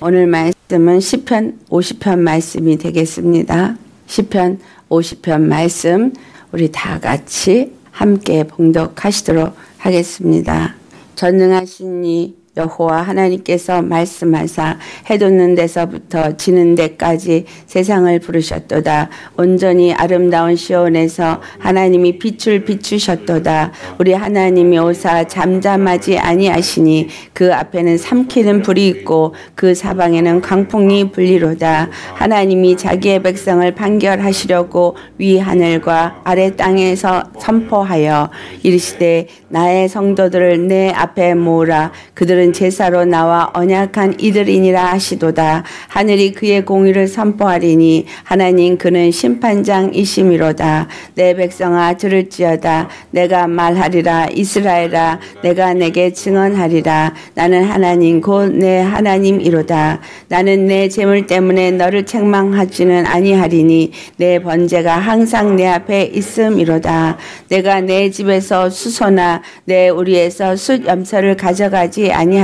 오늘 말씀은 시편 50편 말씀이 되겠습니다. 시편 50편 말씀 우리 다 같이 함께 봉독하시도록 하겠습니다. 전능하신 이 여호와 하나님께서 말씀하사 해돋는 데서부터 지는 데까지 세상을 부르셨도다. 온전히 아름다운 시온에서 하나님이 빛을 비추셨도다. 우리 하나님이 오사 잠잠하지 아니하시니 그 앞에는 삼키는 불이 있고 그 사방에는 광풍이 불리로다. 하나님이 자기의 백성을 판결하시려고 위하늘과 아래 땅에서 선포하여 이르시되 나의 성도들을 내 앞에 모으라. 그들은 제사로 나와 언약한 이들이니라 하시도다. 하늘이 그의 공의를 선포하리니 하나님 그는 심판장이심이로다. 내 백성아 들을지어다. 내가 말하리라. 이스라엘아 내가 내게 증언하리라. 나는 하나님 곧 내 하나님이로다. 나는 내 재물 때문에 너를 책망하지는 아니하리니 내 번제가 항상 내 앞에 있음이로다. 내가 내 집에서 수소나 내 우리에서 숫염소를 가져가지 아니하리니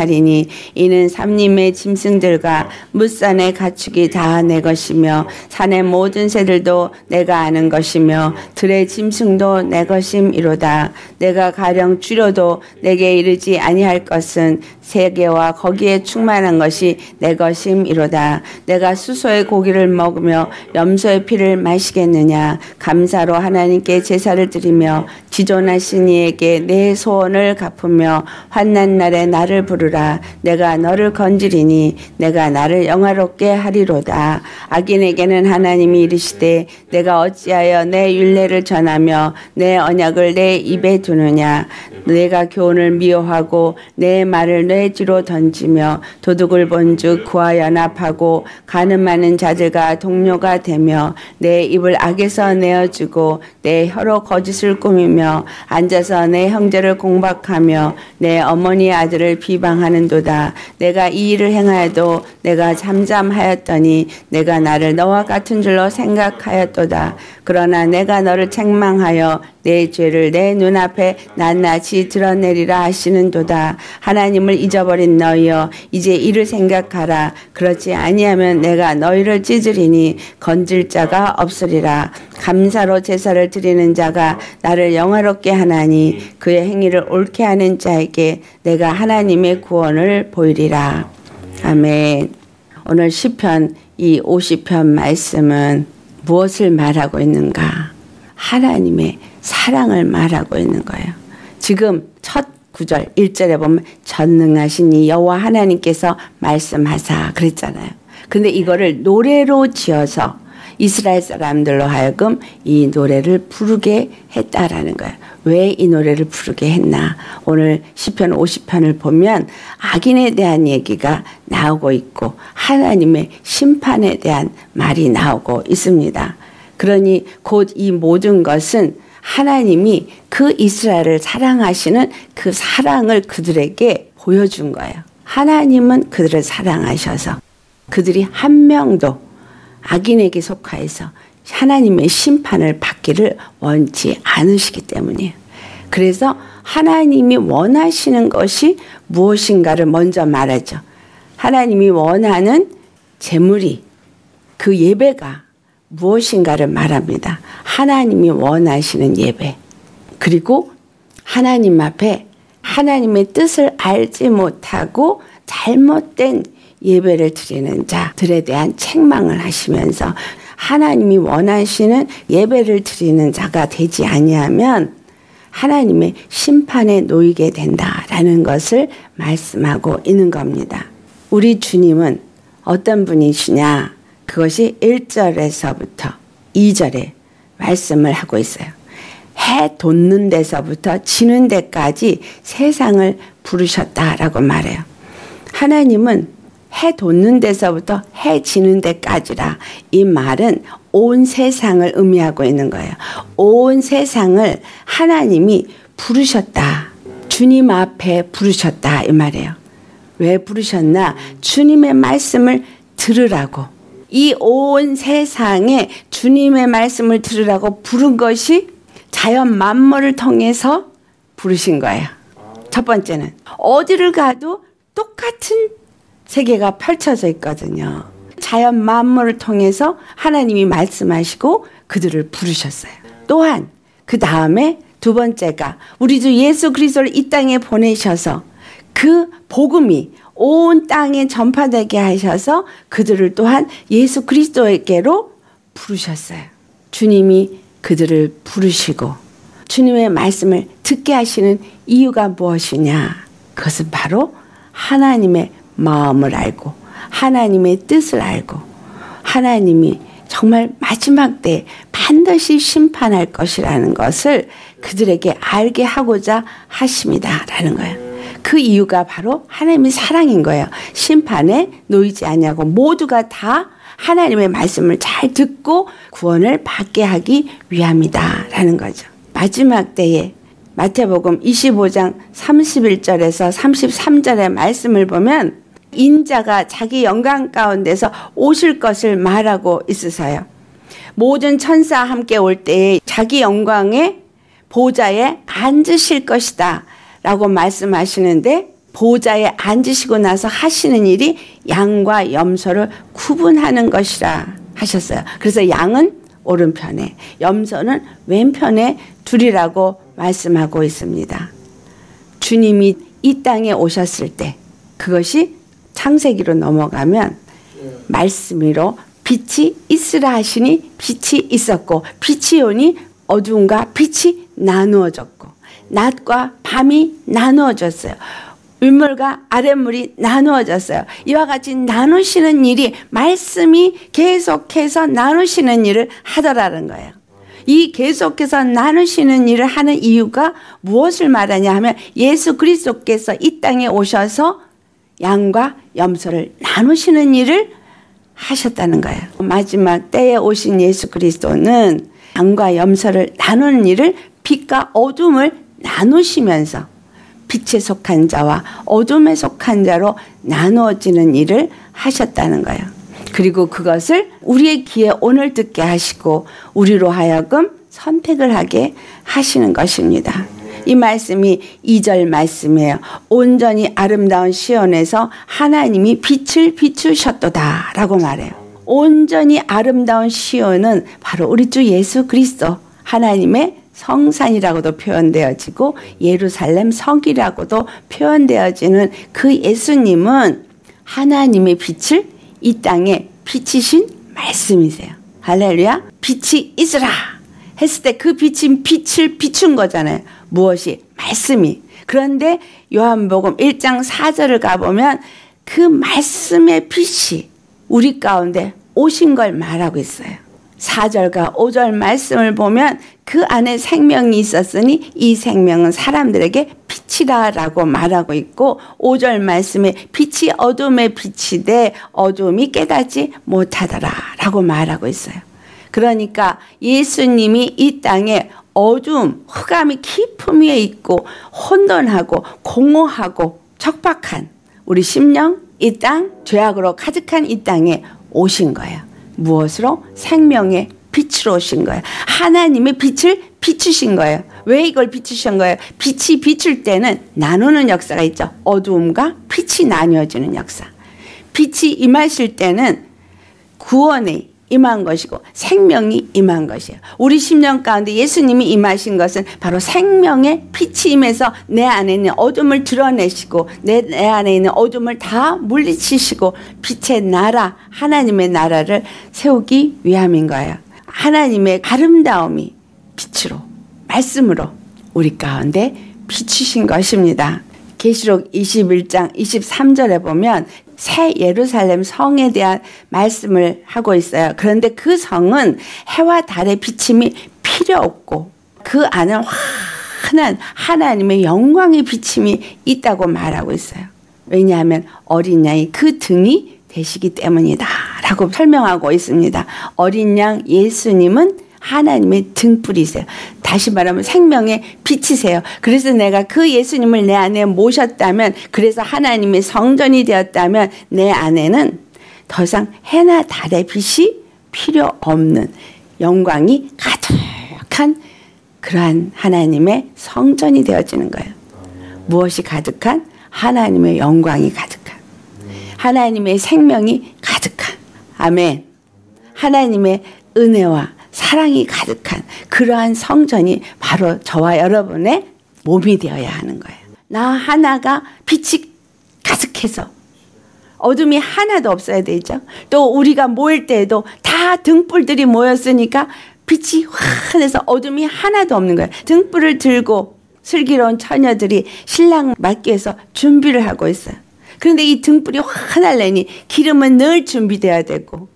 이는 삼림의 짐승들과 뭇산의 가축이 다 내 것이며 산의 모든 새들도 내가 아는 것이며 들의 짐승도 내 것임이로다. 내가 가령 줄여도 내게 이르지 아니할 것은 세계와 거기에 충만한 것이 내 것임이로다. 내가 수소의 고기를 먹으며 염소의 피를 마시겠느냐. 감사로 하나님께 제사를 드리며 지존하신 이에게 내 소원을 갚으며 환난 날에 나를 부르라. 내가 너를 건지리니 내가 나를 영화롭게 하리로다. 악인에게는 하나님이 이르시되 내가 어찌하여 내 율례를 전하며 내 언약을 내 입에 두느냐. 내가 교훈을 미워하고 내 말을 내 뒤로 던지며 도둑을 본즉 그와 연합하고 가늠하는 자들과 동료가 되며 내 입을 악에서 내어주고 내 혀로 거짓을 꾸미며 앉아서 내 형제를 공박하며 내 어머니의 아들을 비방하는도다. 내가 이 일을 행하여도 내가 잠잠하였더니 내가 나를 너와 같은 줄로 생각하였도다. 그러나 내가 너를 책망하여 내 죄를 내 눈앞에 낱낱이 드러내리라 하시는도다. 하나님을 잊어버린 너희여 이제 이를 생각하라. 그렇지 아니하면 내가 너희를 찢으리니 건질 자가 없으리라. 감사로 제사를 드리는 자가 나를 영화롭게 하나니 그의 행위를 옳게 하는 자에게 내가 하나님의 구원을 보이리라. 아멘. 오늘 시편 이 50편 말씀은 무엇을 말하고 있는가? 하나님의 사랑을 말하고 있는 거예요. 지금 첫 구절 1절에 보면 전능하신 이 여호와 하나님께서 말씀하사 그랬잖아요. 근데 이거를 노래로 지어서 이스라엘 사람들로 하여금 이 노래를 부르게 했다라는 거예요. 왜 이 노래를 부르게 했나? 오늘 시편 50편을 보면 악인에 대한 얘기가 나오고 있고 하나님의 심판에 대한 말이 나오고 있습니다. 그러니 곧 이 모든 것은 하나님이 그 이스라엘을 사랑하시는 그 사랑을 그들에게 보여준 거예요. 하나님은 그들을 사랑하셔서 그들이 한 명도 악인에게 속하여서 하나님의 심판을 받기를 원치 않으시기 때문이에요. 그래서 하나님이 원하시는 것이 무엇인가를 먼저 말하죠. 하나님이 원하는 제물이 그 예배가 무엇인가를 말합니다. 하나님이 원하시는 예배. 그리고 하나님 앞에 하나님의 뜻을 알지 못하고 잘못된 예배를 드리는 자들에 대한 책망을 하시면서 하나님이 원하시는 예배를 드리는 자가 되지 아니하면 하나님의 심판에 놓이게 된다라는 것을 말씀하고 있는 겁니다. 우리 주님은 어떤 분이시냐? 그것이 1절에서부터 2절에 말씀을 하고 있어요. 해 돋는 데서부터 지는 데까지 세상을 부르셨다라고 말해요. 하나님은 해 돋는 데서부터 해 지는 데까지라 이 말은 온 세상을 의미하고 있는 거예요. 온 세상을 하나님이 부르셨다. 주님 앞에 부르셨다 이 말이에요. 왜 부르셨나? 주님의 말씀을 들으라고. 이 온 세상에 주님의 말씀을 들으라고 부른 것이 자연 만물을 통해서 부르신 거예요. 첫 번째는 어디를 가도 똑같은 세계가 펼쳐져 있거든요. 자연 만물을 통해서 하나님이 말씀하시고 그들을 부르셨어요. 또한 그 다음에 두 번째가 우리 주 예수 그리스도를 이 땅에 보내셔서 그 복음이 온 땅에 전파되게 하셔서 그들을 또한 예수 그리스도에게로 부르셨어요. 주님이 그들을 부르시고 주님의 말씀을 듣게 하시는 이유가 무엇이냐? 그것은 바로 하나님의 마음을 알고 하나님의 뜻을 알고 하나님이 정말 마지막 때에 반드시 심판할 것이라는 것을 그들에게 알게 하고자 하십니다라는 거예요. 그 이유가 바로 하나님의 사랑인 거예요. 심판에 놓이지 아니하고 모두가 다 하나님의 말씀을 잘 듣고 구원을 받게 하기 위함이다라는 거죠. 마지막 때에 마태복음 25장 31절에서 33절의 말씀을 보면 인자가 자기 영광 가운데서 오실 것을 말하고 있으세요. 모든 천사와 함께 올 때에 자기 영광의 보좌에 앉으실 것이다 라고 말씀하시는데 보좌에 앉으시고 나서 하시는 일이 양과 염소를 구분하는 것이라 하셨어요. 그래서 양은 오른편에 염소는 왼편에 두리라고 말씀하고 있습니다. 주님이 이 땅에 오셨을 때 그것이 창세기로 넘어가면 말씀으로 빛이 있으라 하시니 빛이 있었고 빛이 오니 어두움과 빛이 나누어졌고 낮과 밤이 나누어졌어요. 윗물과 아랫물이 나누어졌어요. 이와 같이 나누시는 일이 말씀이 계속해서 나누시는 일을 하더라는 거예요. 이 계속해서 나누시는 일을 하는 이유가 무엇을 말하냐 하면 예수 그리스도께서 이 땅에 오셔서 양과 염소를 나누시는 일을 하셨다는 거예요. 마지막 때에 오신 예수 그리스도는 양과 염소를 나누는 일을 빛과 어둠을 나누시면서 빛에 속한 자와 어둠에 속한 자로 나누어지는 일을 하셨다는 거예요. 그리고 그것을 우리의 귀에 오늘 듣게 하시고 우리로 하여금 선택을 하게 하시는 것입니다. 이 말씀이 2절 말씀이에요. 온전히 아름다운 시온에서 하나님이 빛을 비추셨도다 라고 말해요. 온전히 아름다운 시온은 바로 우리 주 예수 그리스도 하나님의 성산이라고도 표현되어지고 예루살렘 성이라고도 표현되어지는 그 예수님은 하나님의 빛을 이 땅에 비치신 말씀이세요. 할렐루야. 빛이 있으라 했을 때 그 빛인 빛을 비춘 거잖아요. 무엇이? 말씀이. 그런데 요한복음 1장 4절을 가보면 그 말씀의 빛이 우리 가운데 오신 걸 말하고 있어요. 4절과 5절 말씀을 보면 그 안에 생명이 있었으니 이 생명은 사람들에게 빛이라 라고 말하고 있고 5절 말씀에 빛이 어둠에 비치되 어둠이 깨닫지 못하더라 라고 말하고 있어요. 그러니까 예수님이 이 땅에 어둠, 흑암이 깊음 위에 있고 혼돈하고 공허하고 척박한 우리 심령, 이 땅, 죄악으로 가득한 이 땅에 오신 거예요. 무엇으로? 생명의 빛으로 오신 거예요. 하나님의 빛을 비추신 거예요. 왜 이걸 비추신 거예요? 빛이 비출 때는 나누는 역사가 있죠. 어두움과 빛이 나뉘어지는 역사. 빛이 임하실 때는 구원이 임한 것이고 생명이 임한 것이에요. 우리 심령 가운데 예수님이 임하신 것은 바로 생명의 빛이 임해서 내 안에 있는 어둠을 드러내시고 내 안에 있는 어둠을 다 물리치시고 빛의 나라, 하나님의 나라를 세우기 위함인 거예요. 하나님의 아름다움이 빛으로, 말씀으로 우리 가운데 비추신 것입니다. 계시록 21장 23절에 보면 새 예루살렘 성에 대한 말씀을 하고 있어요. 그런데 그 성은 해와 달의 비침이 필요 없고 그 안은 환한 하나님의 영광의 비침이 있다고 말하고 있어요. 왜냐하면 어린 양이 그 등이 되시기 때문이다 라고 설명하고 있습니다. 어린 양 예수님은 하나님의 등불이세요. 다시 말하면 생명의 빛이세요. 그래서 내가 그 예수님을 내 안에 모셨다면 그래서 하나님의 성전이 되었다면 내 안에는 더 이상 해나 달의 빛이 필요 없는 영광이 가득한 그러한 하나님의 성전이 되어지는 거예요. 무엇이 가득한? 하나님의 영광이 가득한 하나님의 생명이 가득한, 아멘, 하나님의 은혜와 사랑이 가득한 그러한 성전이 바로 저와 여러분의 몸이 되어야 하는 거예요. 나 하나가 빛이 가득해서 어둠이 하나도 없어야 되죠. 또 우리가 모일 때에도 다 등불들이 모였으니까 빛이 환해서 어둠이 하나도 없는 거예요. 등불을 들고 슬기로운 처녀들이 신랑 맞기 위해서 준비를 하고 있어요. 그런데 이 등불이 환하려니 기름은 늘 준비되어야 되고,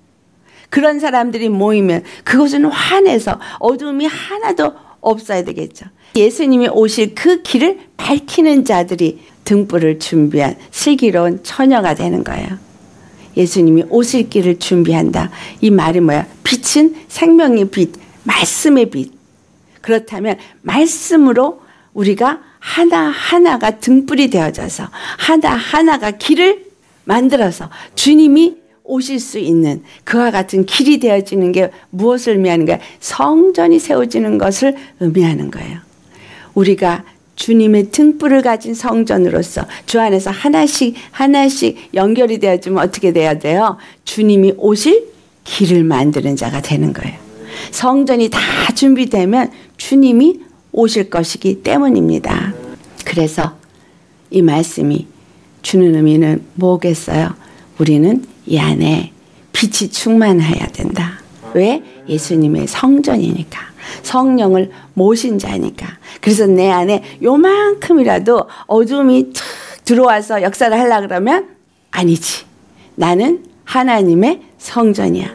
그런 사람들이 모이면 그곳은 환해서 어둠이 하나도 없어야 되겠죠. 예수님이 오실 그 길을 밝히는 자들이 등불을 준비한 슬기로운 처녀가 되는 거예요. 예수님이 오실 길을 준비한다. 이 말이 뭐야? 빛은 생명의 빛, 말씀의 빛. 그렇다면 말씀으로 우리가 하나하나가 등불이 되어져서 하나하나가 길을 만들어서 주님이 오실 수 있는 그와 같은 길이 되어지는 게 무엇을 의미하는가? 성전이 세워지는 것을 의미하는 거예요. 우리가 주님의 등불을 가진 성전으로서 주 안에서 하나씩 하나씩 연결이 되어지면 어떻게 돼야 돼요? 주님이 오실 길을 만드는 자가 되는 거예요. 성전이 다 준비되면 주님이 오실 것이기 때문입니다. 그래서 이 말씀이 주는 의미는 뭐겠어요? 우리는 이 안에 빛이 충만해야 된다. 왜? 예수님의 성전이니까, 성령을 모신 자니까. 그래서 내 안에 요만큼이라도 어둠이 탁 들어와서 역사를 하려고 그러면 아니지. 나는 하나님의 성전이야.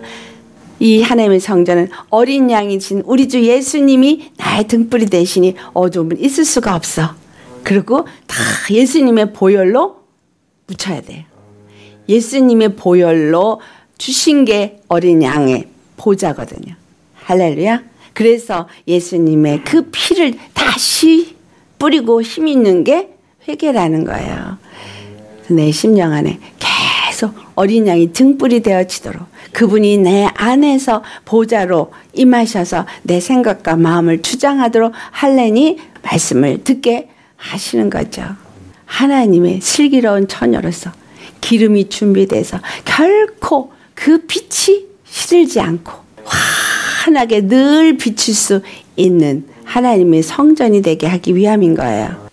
이 하나님의 성전은 어린 양이신 우리 주 예수님이 나의 등불이 되시니 어둠은 있을 수가 없어. 그리고 다 예수님의 보혈로 묻혀야 돼요. 예수님의 보혈로 주신 게 어린 양의 보좌거든요. 할렐루야. 그래서 예수님의 그 피를 다시 뿌리고 힘 있는 게 회개라는 거예요. 내 심령 안에 계속 어린 양이 등불이 되어지도록 그분이 내 안에서 보좌로 임하셔서 내 생각과 마음을 주장하도록 하려니 말씀을 듣게 하시는 거죠. 하나님의 슬기로운 처녀로서 기름이 준비돼서 결코 그 빛이 시들지 않고 환하게 늘 비칠 수 있는 하나님의 성전이 되게 하기 위함인 거예요.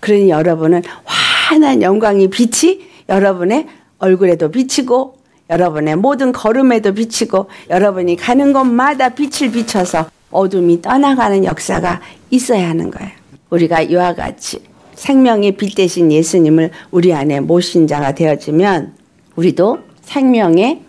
그러니 여러분은 환한 영광의 빛이 여러분의 얼굴에도 비치고 여러분의 모든 걸음에도 비치고 여러분이 가는 곳마다 빛을 비춰서 어둠이 떠나가는 역사가 있어야 하는 거예요. 우리가 이와 같이 생명의 빛 대신 예수님을 우리 안에 모신 자가 되어지면 우리도 생명의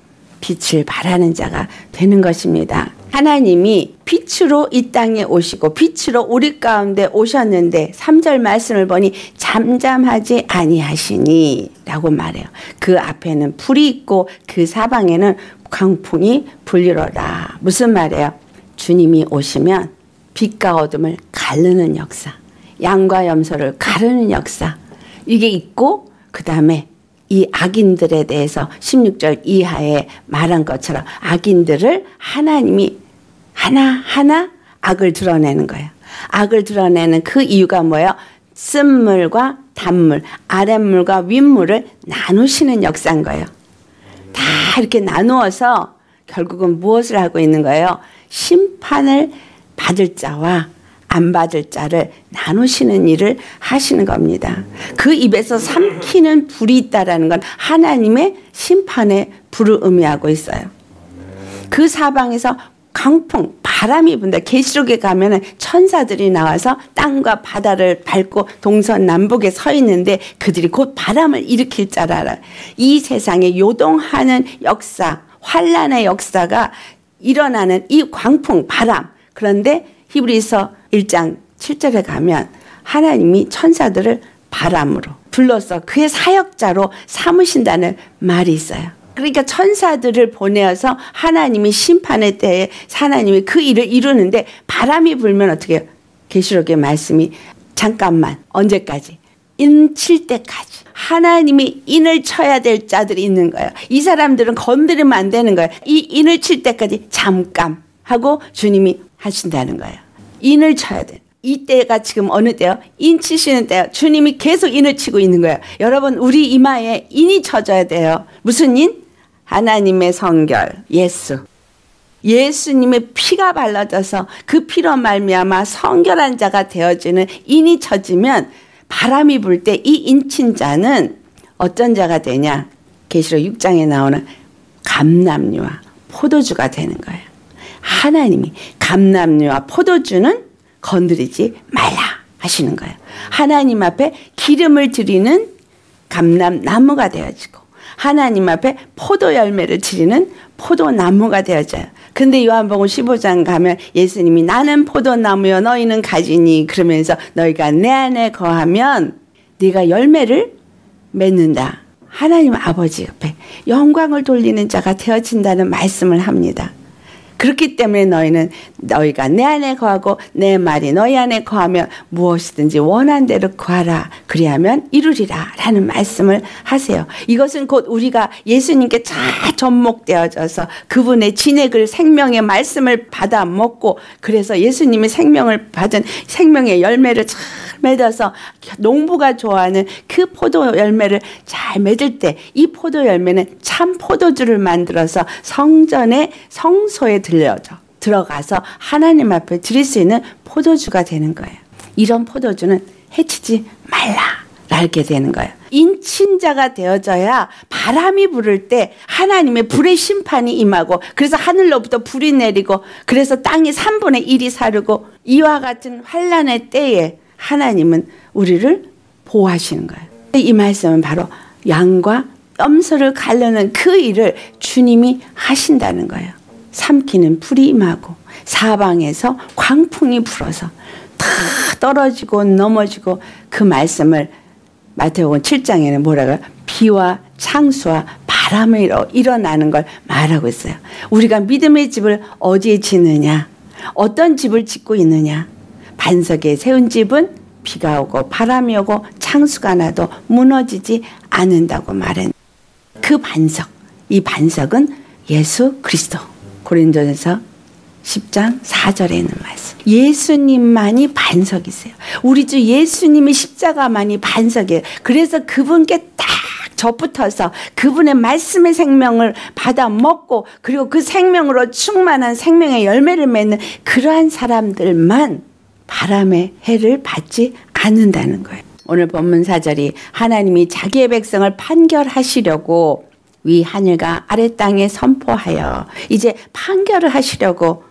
빛을 바라는 자가 되는 것입니다. 하나님이 빛으로 이 땅에 오시고 빛으로 우리 가운데 오셨는데 3절 말씀을 보니 잠잠하지 아니하시니 라고 말해요. 그 앞에는 불이 있고 그 사방에는 광풍이 불리로다. 무슨 말이에요? 주님이 오시면 빛과 어둠을 가르는 역사, 양과 염소를 가르는 역사, 이게 있고, 그 다음에 이 악인들에 대해서 16절 이하에 말한 것처럼 악인들을 하나님이 하나하나 악을 드러내는 거예요. 악을 드러내는 그 이유가 뭐예요? 쓴물과 단물, 아랫물과 윗물을 나누시는 역사인 거예요. 다 이렇게 나누어서 결국은 무엇을 하고 있는 거예요? 심판을 받을 자와 안 받을 자를 나누시는 일을 하시는 겁니다. 그 입에서 삼키는 불이 있다라는 건 하나님의 심판의 불을 의미하고 있어요. 그 사방에서 강풍, 바람이 분다. 계시록에 가면은 천사들이 나와서 땅과 바다를 밟고 동서남북에 서 있는데 그들이 곧 바람을 일으킬 줄 알아. 이 세상에 요동하는 역사, 환란의 역사가 일어나는 이 광풍, 바람. 그런데 히브리서 1장 7절에 가면 하나님이 천사들을 바람으로 불러서 그의 사역자로 삼으신다는 말이 있어요. 그러니까 천사들을 보내어서 하나님이 심판에 대해 하나님이 그 일을 이루는데 바람이 불면 어떻게 해요? 계시록의 말씀이 잠깐만, 언제까지? 인 칠 때까지. 하나님이 인을 쳐야 될 자들이 있는 거예요. 이 사람들은 건드리면 안 되는 거예요. 이 인을 칠 때까지 잠깐 하고 주님이 하신다는 거예요. 인을 쳐야 돼. 이때가 지금 어느 때요? 인 치시는 때요. 주님이 계속 인을 치고 있는 거예요. 여러분, 우리 이마에 인이 쳐져야 돼요. 무슨 인? 하나님의 성결, 예수. 예수님의 피가 발라져서 그 피로 말미암아 성결한 자가 되어지는 인이 쳐지면 바람이 불 때 이 인친 자는 어떤 자가 되냐? 계시록 6장에 나오는 감람류와 포도주가 되는 거예요. 하나님이 감람류와 포도주는 건드리지 말라 하시는 거예요. 하나님 앞에 기름을 드리는 감람나무가 되어지고 하나님 앞에 포도 열매를 드리는 포도나무가 되어져요. 근데 요한복음 15장 가면 예수님이 나는 포도나무여 너희는 가지니 그러면서 너희가 내 안에 거하면 네가 열매를 맺는다. 하나님 아버지 옆에 영광을 돌리는 자가 되어진다는 말씀을 합니다. 그렇기 때문에 너희는 너희가 내 안에 거하고 내 말이 너희 안에 거하면 무엇이든지 원한 대로 구하라. 그리하면 이루리라. 라는 말씀을 하세요. 이것은 곧 우리가 예수님께 잘 접목되어져서 그분의 진액을 생명의 말씀을 받아 먹고 그래서 예수님이 생명을 받은 생명의 열매를 잘 맺어서 농부가 좋아하는 그 포도 열매를 잘 맺을 때 이 포도 열매는 참 포도주를 만들어서 성전의 성소에 들어가서 하나님 앞에 드릴 수 있는 포도주가 되는 거예요. 이런 포도주는 해치지 말라 알게 되는 거예요. 인친자가 되어져야 바람이 부를 때 하나님의 불의 심판이 임하고 그래서 하늘로부터 불이 내리고 그래서 땅이 3분의 1이 사르고 이와 같은 환난의 때에 하나님은 우리를 보호하시는 거예요. 이 말씀은 바로 양과 염소를 갈르는 그 일을 주님이 하신다는 거예요. 삼키는 불이 임하고 사방에서 광풍이 불어서 다 떨어지고 넘어지고 그 말씀을 마태복음 7장에는 뭐라고 해요? 비와 창수와 바람으로 일어나는 걸 말하고 있어요. 우리가 믿음의 집을 어디에 짓느냐? 어떤 집을 짓고 있느냐? 반석에 세운 집은 비가 오고 바람이 오고 창수가 나도 무너지지 않는다고 말했는데 그 반석, 이 반석은 예수 그리스도. 고린도전서 10장 4절에 있는 말씀. 예수님만이 반석이세요. 우리 주 예수님이 십자가만이 반석이에요. 그래서 그분께 딱 접붙어서 그분의 말씀의 생명을 받아 먹고 그리고 그 생명으로 충만한 생명의 열매를 맺는 그러한 사람들만 바람의 해를 받지 않는다는 거예요. 오늘 본문 4절이 하나님이 자기의 백성을 판결하시려고 위 하늘과 아래 땅에 선포하여 이제 판결을 하시려고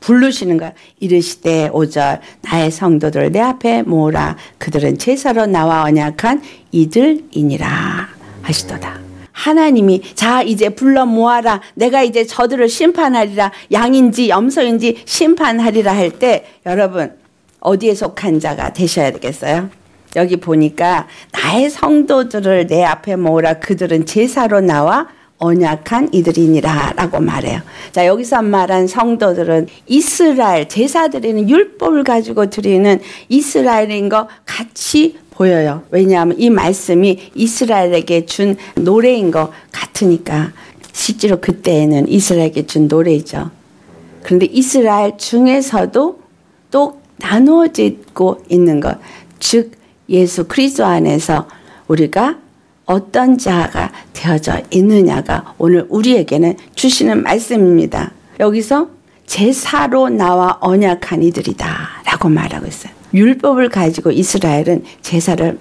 부르시는 거야. 이르시되 5절 나의 성도들 내 앞에 모으라. 그들은 제사로 나와 언약한 이들이니라 하시도다. 하나님이 자 이제 불러 모아라. 내가 이제 저들을 심판하리라. 양인지 염소인지 심판하리라 할 때 여러분 어디에 속한 자가 되셔야 되겠어요? 여기 보니까 나의 성도들을 내 앞에 모으라. 그들은 제사로 나와 언약한 이들이니라 라고 말해요. 자 여기서 말한 성도들은 이스라엘 제사 드리는 율법을 가지고 드리는 이스라엘인 것 같이 보여요. 왜냐하면 이 말씀이 이스라엘에게 준 노래인 것 같으니까 실제로 그때에는 이스라엘에게 준 노래이죠. 그런데 이스라엘 중에서도 또 나누어지고 있는 것 즉 예수 그리스도 안에서 우리가 어떤 자가 되어져 있느냐가 오늘 우리에게는 주시는 말씀입니다. 여기서 제사로 나와 언약한 이들이다 라고 말하고 있어요. 율법을 가지고 이스라엘은 제사를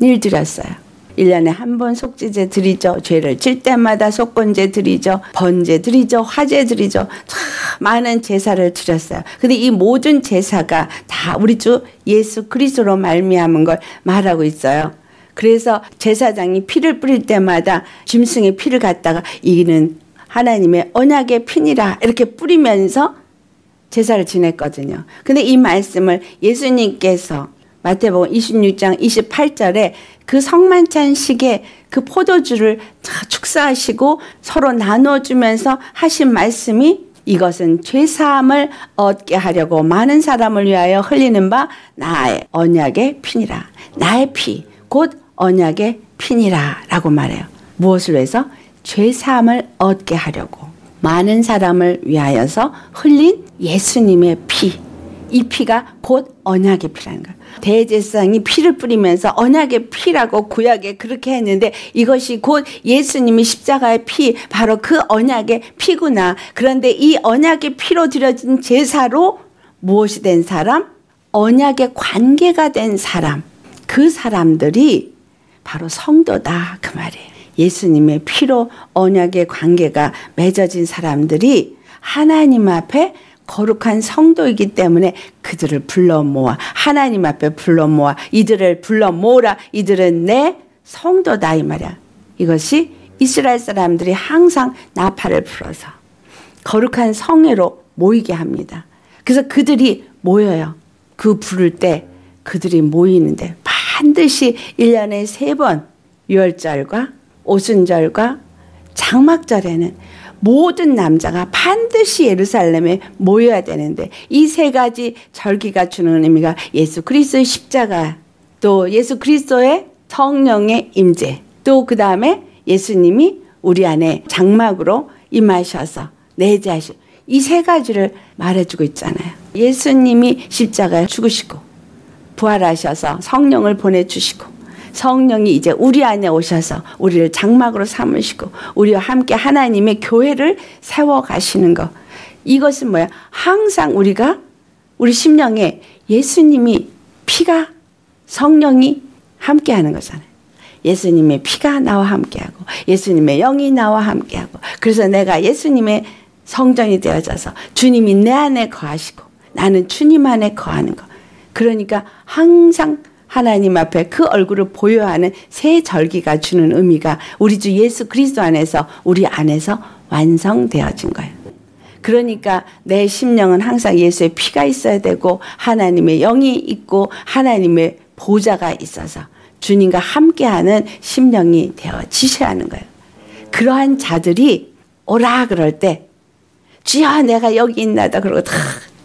매일 드렸어요. 1년에 한 번 속죄제 드리죠. 죄를 칠 때마다 속건제 드리죠. 번제 드리죠. 화제 드리죠. 참 많은 제사를 드렸어요. 근데 이 모든 제사가 다 우리 주 예수 그리스도로 말미암은 걸 말하고 있어요. 그래서 제사장이 피를 뿌릴 때마다 짐승의 피를 갖다가 이는 하나님의 언약의 피니라 이렇게 뿌리면서 제사를 지냈거든요. 근데 이 말씀을 예수님께서 마태복음 26장 28절에 그 성만찬식에 그 포도주를 축사하시고 서로 나눠주면서 하신 말씀이 이것은 죄사함을 얻게 하려고 많은 사람을 위하여 흘리는 바 나의 언약의 피니라. 나의 피 곧 언약의 피니라 라고 말해요. 무엇을 위해서? 죄사함을 얻게 하려고 많은 사람을 위하여서 흘린 예수님의 피 이 피가 곧 언약의 피라는 거예요. 대제사장이 피를 뿌리면서 언약의 피라고 구약에 그렇게 했는데 이것이 곧 예수님이 십자가의 피, 바로 그 언약의 피구나. 그런데 이 언약의 피로 드려진 제사로 무엇이 된 사람? 언약의 관계가 된 사람. 그 사람들이 바로 성도다, 그 말이에요. 예수님의 피로 언약의 관계가 맺어진 사람들이 하나님 앞에 거룩한 성도이기 때문에 그들을 불러 모아, 하나님 앞에 불러 모아, 이들을 불러 모으라, 이들은 내 성도다, 이 말이야. 이것이 이스라엘 사람들이 항상 나팔을 불어서 거룩한 성회로 모이게 합니다. 그래서 그들이 모여요. 그 부를 때 그들이 모이는데 반드시 1년에 3번 유월절과 오순절과 장막절에는 모든 남자가 반드시 예루살렘에 모여야 되는데 이 3가지 절기가 주는 의미가 예수 그리스도의 십자가, 또 예수 그리스도의 성령의 임재, 또 그 다음에 예수님이 우리 안에 장막으로 임하셔서 내재하시고, 이 3가지를 말해주고 있잖아요. 예수님이 십자가에 죽으시고 부활하셔서 성령을 보내주시고, 성령이 이제 우리 안에 오셔서 우리를 장막으로 삼으시고 우리와 함께 하나님의 교회를 세워가시는 것, 이것은 뭐야? 항상 우리가 우리 심령에 예수님이 피가, 성령이 함께하는 거잖아요. 예수님의 피가 나와 함께하고 예수님의 영이 나와 함께하고, 그래서 내가 예수님의 성전이 되어져서 주님이 내 안에 거하시고 나는 주님 안에 거하는 것. 그러니까 항상 하나님 앞에 그 얼굴을 보여야 하는 3절기가 주는 의미가 우리 주 예수 그리스도 안에서, 우리 안에서 완성되어진 거예요. 그러니까 내 심령은 항상 예수의 피가 있어야 되고 하나님의 영이 있고 하나님의 보좌가 있어서 주님과 함께하는 심령이 되어지셔야 하는 거예요. 그러한 자들이 오라 그럴 때 주여 내가 여기 있나다 그러고 다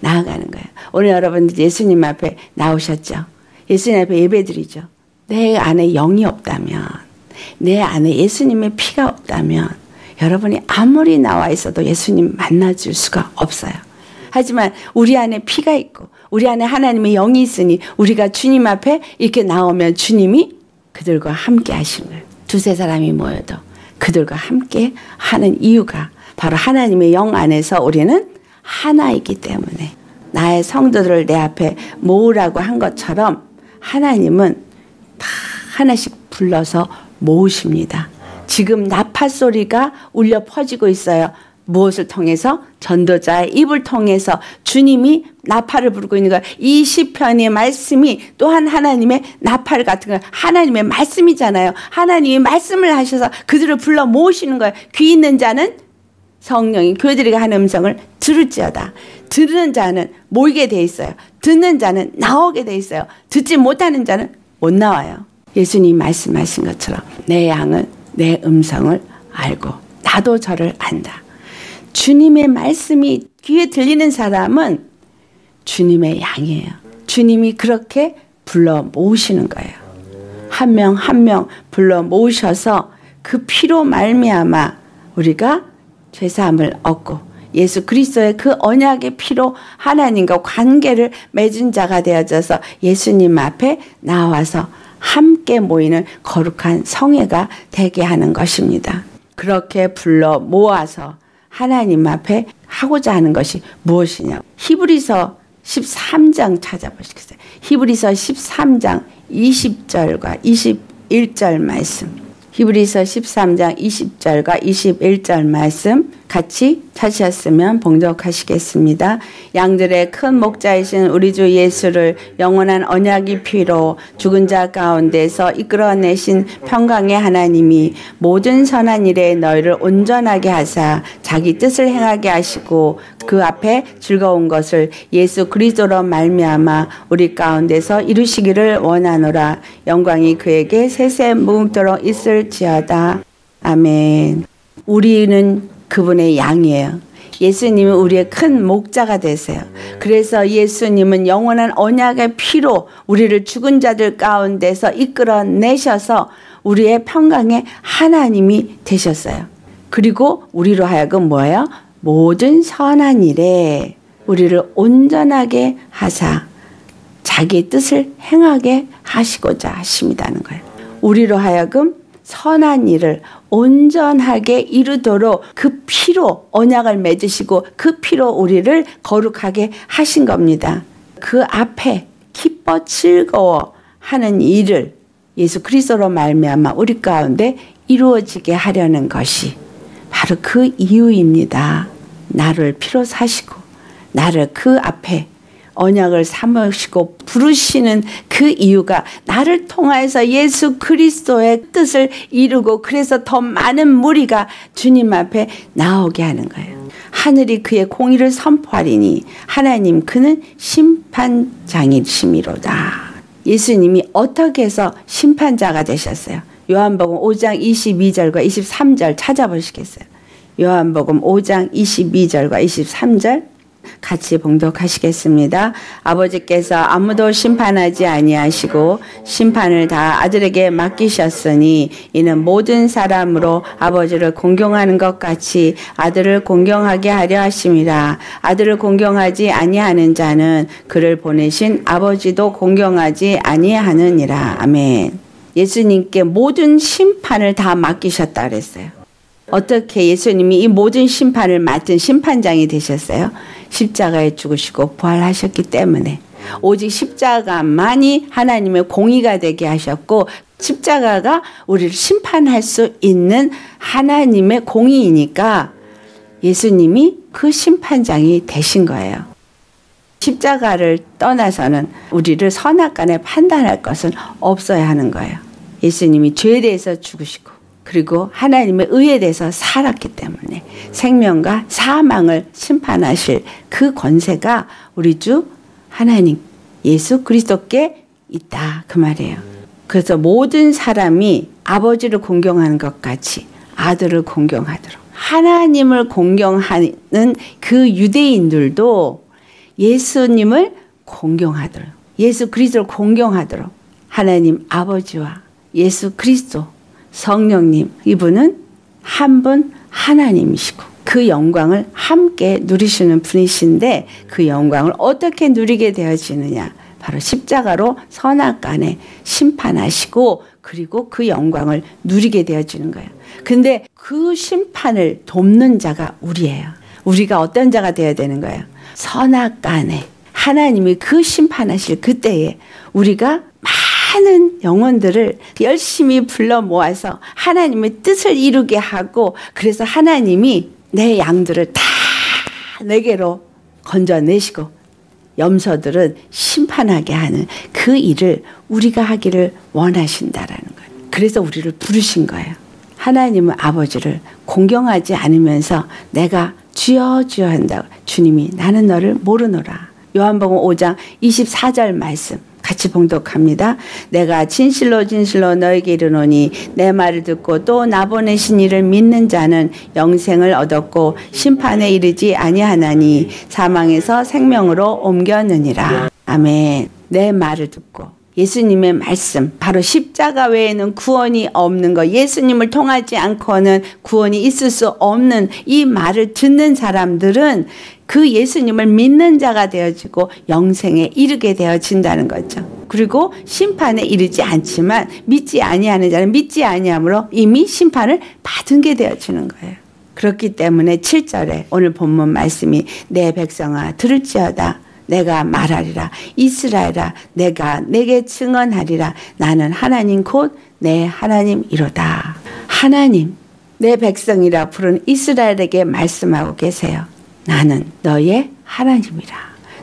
나아가는 거예요. 오늘 여러분들 예수님 앞에 나오셨죠? 예수님 앞에 예배드리죠. 내 안에 영이 없다면, 내 안에 예수님의 피가 없다면 여러분이 아무리 나와 있어도 예수님 만나줄 수가 없어요. 하지만 우리 안에 피가 있고 우리 안에 하나님의 영이 있으니 우리가 주님 앞에 이렇게 나오면 주님이 그들과 함께 하시는 거예요. 2, 3사람이 모여도 그들과 함께 하는 이유가 바로 하나님의 영 안에서 우리는 하나이기 때문에, 나의 성도들을 내 앞에 모으라고 한 것처럼 하나님은 다 하나씩 불러서 모으십니다. 지금 나팔 소리가 울려 퍼지고 있어요. 무엇을 통해서? 전도자의 입을 통해서 주님이 나팔을 부르고 있는 거예요. 이 시편의 말씀이 또한 하나님의 나팔 같은 거예요. 하나님의 말씀이잖아요. 하나님이 말씀을 하셔서 그들을 불러 모으시는 거예요. 귀 있는 자는 성령이 교회들에게 하는 음성을 들을지어다. 들은 자는 모이게 돼 있어요. 듣는 자는 나오게 돼 있어요. 듣지 못하는 자는 못 나와요. 예수님 말씀하신 것처럼 내 양은 내 음성을 알고 나도 저를 안다. 주님의 말씀이 귀에 들리는 사람은 주님의 양이에요. 주님이 그렇게 불러 모으시는 거예요. 한 명 한 명 불러 모으셔서 그 피로 말미암아 우리가 죄사함을 얻고 예수 그리스도의 그 언약의 피로 하나님과 관계를 맺은 자가 되어져서 예수님 앞에 나와서 함께 모이는 거룩한 성회가 되게 하는 것입니다. 그렇게 불러 모아서 하나님 앞에 하고자 하는 것이 무엇이냐? 히브리서 13장 찾아보시겠어요? 히브리서 13장 20절과 21절 말씀. 히브리서 13장 20절과 21절 말씀 같이 찾으셨으면 봉독하시겠습니다. 양들의 큰 목자이신 우리 주 예수를 영원한 언약의 피로 죽은 자 가운데서 이끌어내신 평강의 하나님이 모든 선한 일에 너희를 온전하게 하사 자기 뜻을 행하게 하시고 그 앞에 즐거운 것을 예수 그리스도로 말미암아 우리 가운데서 이루시기를 원하노라. 영광이 그에게 세세 무궁토록 있을지어다. 아멘. 우리는 그분의 양이에요. 예수님은 우리의 큰 목자가 되세요. 그래서 예수님은 영원한 언약의 피로 우리를 죽은 자들 가운데서 이끌어내셔서 우리의 평강의 하나님이 되셨어요. 그리고 우리로 하여금 뭐예요? 모든 선한 일에 우리를 온전하게 하사 자기 뜻을 행하게 하시고자 하심이라는 거예요. 우리로 하여금 선한 일을 온전하게 이루도록 그 피로 언약을 맺으시고 그 피로 우리를 거룩하게 하신 겁니다. 그 앞에 기뻐 즐거워하는 일을 예수 그리스도로 말미암아 우리 가운데 이루어지게 하려는 것이 바로 그 이유입니다. 나를 피로 사시고 나를 그 앞에 언약을 삼으시고 부르시는 그 이유가 나를 통하여서 예수 그리스도의 뜻을 이루고 그래서 더 많은 무리가 주님 앞에 나오게 하는 거예요. 하늘이 그의 공의를 선포하리니 하나님 그는 심판장이시미로다. 예수님이 어떻게 해서 심판자가 되셨어요? 요한복음 5장 22절과 23절 찾아보시겠어요? 요한복음 5장 22절과 23절 같이 봉독하시겠습니다. 아버지께서 아무도 심판하지 아니하시고 심판을 다 아들에게 맡기셨으니 이는 모든 사람으로 아버지를 공경하는 것 같이 아들을 공경하게 하려 하심이라. 아들을 공경하지 아니하는 자는 그를 보내신 아버지도 공경하지 아니하느니라. 아멘. 예수님께 모든 심판을 다 맡기셨다 그랬어요. 어떻게 예수님이 이 모든 심판을 맡은 심판장이 되셨어요? 십자가에 죽으시고 부활하셨기 때문에 오직 십자가만이 하나님의 공의가 되게 하셨고 십자가가 우리를 심판할 수 있는 하나님의 공의이니까 예수님이 그 심판장이 되신 거예요. 십자가를 떠나서는 우리를 선악간에 판단할 것은 없어야 하는 거예요. 예수님이 죄에 대해서 죽으시고 그리고 하나님의 의에 대해서 살았기 때문에 생명과 사망을 심판하실 그 권세가 우리 주 하나님 예수 그리스도께 있다 그 말이에요. 그래서 모든 사람이 아버지를 공경하는 것 같이 아들을 공경하도록 하나님을 공경하는 그 유대인들도 예수님을 공경하도록 예수 그리스도를 공경하도록 하나님 아버지와 예수 그리스도 성령님 이분은 한 분 하나님이시고 그 영광을 함께 누리시는 분이신데 그 영광을 어떻게 누리게 되어지느냐 바로 십자가로 선악간에 심판하시고 그리고 그 영광을 누리게 되어지는 거예요. 근데 그 심판을 돕는 자가 우리예요. 우리가 어떤 자가 되어야 되는 거예요? 선악간에 하나님이 그 심판하실 그때에 우리가 많은 영혼들을 열심히 불러 모아서 하나님의 뜻을 이루게 하고 그래서 하나님이 내 양들을 다 내게로 건져내시고 염소들은 심판하게 하는 그 일을 우리가 하기를 원하신다라는 거예요. 그래서 우리를 부르신 거예요. 하나님은 아버지를 공경하지 않으면서 내가 주여 주여 한다고 주님이 나는 너를 모르노라. 요한복음 5장 24절 말씀 같이 봉독합니다. 내가 진실로 진실로 너에게 이르노니 내 말을 듣고 또 나 보내신 이를 믿는 자는 영생을 얻었고 심판에 이르지 아니하나니 사망에서 생명으로 옮겼느니라. 아멘. 내 말을 듣고 예수님의 말씀 바로 십자가 외에는 구원이 없는 것 예수님을 통하지 않고는 구원이 있을 수 없는 이 말을 듣는 사람들은 그 예수님을 믿는 자가 되어지고 영생에 이르게 되어진다는 거죠. 그리고 심판에 이르지 않지만 믿지 아니하는 자는 믿지 아니함으로 이미 심판을 받은 게 되어지는 거예요. 그렇기 때문에 7절에 오늘 본문 말씀이 내 백성아 들을지어다 내가 말하리라 이스라엘아 내가 내게 증언하리라 나는 하나님 곧 내 하나님이로다. 하나님 내 백성이라 부른 이스라엘에게 말씀하고 계세요. 나는 너의 하나님이라.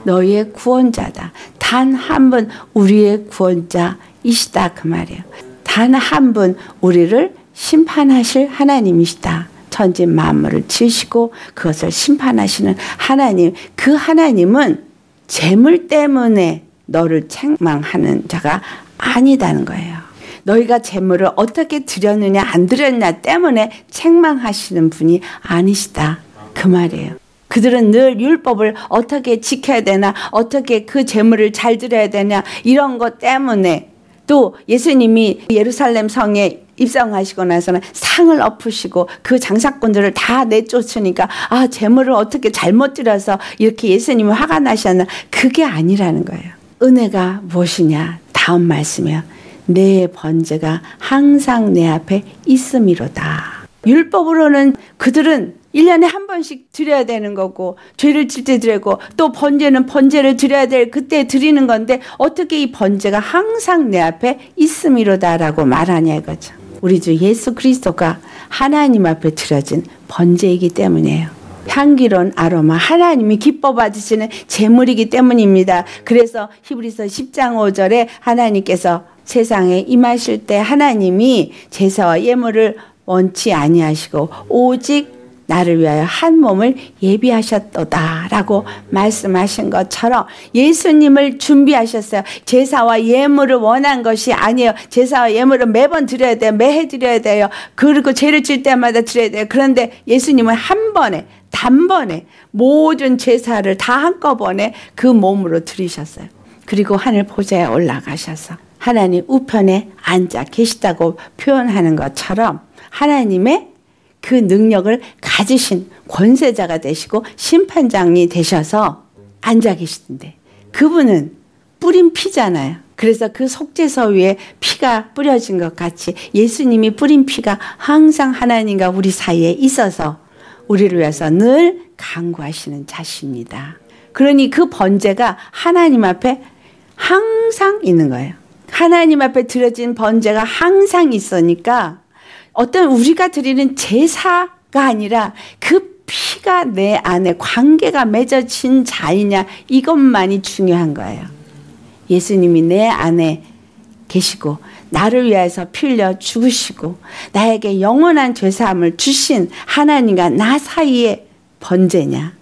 너의 구원자다. 단 한 분 우리의 구원자이시다 그 말이에요. 단 한 분 우리를 심판하실 하나님이시다. 천지 만물을 지으시고 그것을 심판하시는 하나님. 그 하나님은 재물 때문에 너를 책망하는 자가 아니다는 거예요. 너희가 재물을 어떻게 드렸느냐 안 드렸냐 때문에 책망하시는 분이 아니시다 그 말이에요. 그들은 늘 율법을 어떻게 지켜야 되나 어떻게 그 재물을 잘 드려야 되냐 이런 것 때문에 또 예수님이 예루살렘 성에 입성하시고 나서는 상을 엎으시고 그 장사꾼들을 다 내쫓으니까 아, 재물을 어떻게 잘못 들여서 이렇게 예수님이 화가 나셨나, 그게 아니라는 거예요. 은혜가 무엇이냐, 다음 말씀이요. 내 번제가 항상 내 앞에 있음이로다. 율법으로는 그들은 1년에 한 번씩 드려야 되는 거고, 죄를 질 때 드리고, 또 번제는 번제를 드려야 될 그때 드리는 건데, 어떻게 이 번제가 항상 내 앞에 있음이로다라고 말하냐 이거죠. 우리 주 예수 그리스도가 하나님 앞에 드려진 번제이기 때문이에요. 향기로운 아로마, 하나님이 기뻐 받으시는 제물이기 때문입니다. 그래서 히브리서 10장 5절에 하나님께서 세상에 임하실 때 하나님이 제사와 예물을 원치 아니하시고 오직 나를 위하여 한 몸을 예비하셨도다라고 말씀하신 것처럼 예수님을 준비하셨어요. 제사와 예물을 원한 것이 아니에요. 제사와 예물은 매번 드려야 돼요. 매해 드려야 돼요. 그리고 죄를 질 때마다 드려야 돼요. 그런데 예수님은 한 번에, 단번에 모든 제사를 다 한꺼번에 그 몸으로 드리셨어요. 그리고 하늘 보좌에 올라가셔서 하나님 우편에 앉아 계시다고 표현하는 것처럼 하나님의 그 능력을 가지신 권세자가 되시고 심판장이 되셔서 앉아 계시던데, 그분은 뿌린 피잖아요. 그래서 그 속죄서 위에 피가 뿌려진 것 같이 예수님이 뿌린 피가 항상 하나님과 우리 사이에 있어서 우리를 위해서 늘 간구하시는 자십니다. 그러니 그 번제가 하나님 앞에 항상 있는 거예요. 하나님 앞에 드려진 번제가 항상 있으니까 어떤 우리가 드리는 제사가 아니라 그 피가 내 안에 관계가 맺어진 자이냐, 이것만이 중요한 거예요. 예수님이 내 안에 계시고 나를 위해서 피 흘려 죽으시고 나에게 영원한 죄사함을 주신 하나님과 나 사이에 번제냐,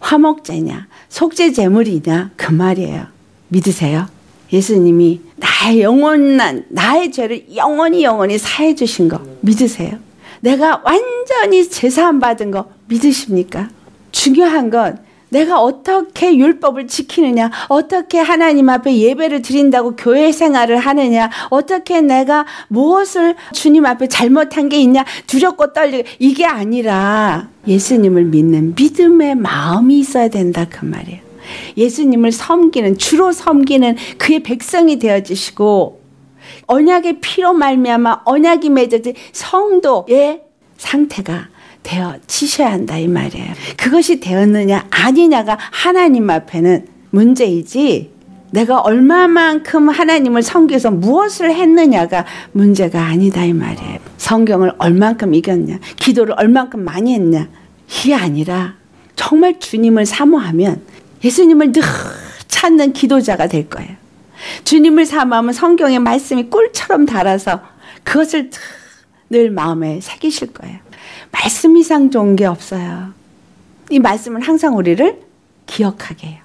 화목제냐, 속죄 제물이냐, 그 말이에요. 믿으세요? 예수님이 나의 영원한, 나의 죄를 영원히 사해 주신 거 믿으세요? 내가 완전히 제사함 받은 거 믿으십니까? 중요한 건 내가 어떻게 율법을 지키느냐, 어떻게 하나님 앞에 예배를 드린다고 교회 생활을 하느냐, 어떻게 내가 무엇을 주님 앞에 잘못한 게 있냐, 두렵고 떨리고, 이게 아니라 예수님을 믿는 믿음의 마음이 있어야 된다, 그 말이에요. 예수님을 섬기는, 주로 섬기는 그의 백성이 되어지시고 언약의 피로 말미암아 언약이 맺어진 성도의 상태가 되어지셔야 한다, 이 말이에요. 그것이 되었느냐 아니냐가 하나님 앞에는 문제이지, 내가 얼마만큼 하나님을 섬겨서 무엇을 했느냐가 문제가 아니다, 이 말이에요. 성경을 얼만큼 읽었냐, 기도를 얼만큼 많이 했냐, 이게 아니라 정말 주님을 사모하면 예수님을 늘 찾는 기도자가 될 거예요. 주님을 사모하면 성경의 말씀이 꿀처럼 달아서 그것을 늘 마음에 새기실 거예요. 말씀 이상 좋은 게 없어요. 이 말씀은 항상 우리를 기억하게 해요.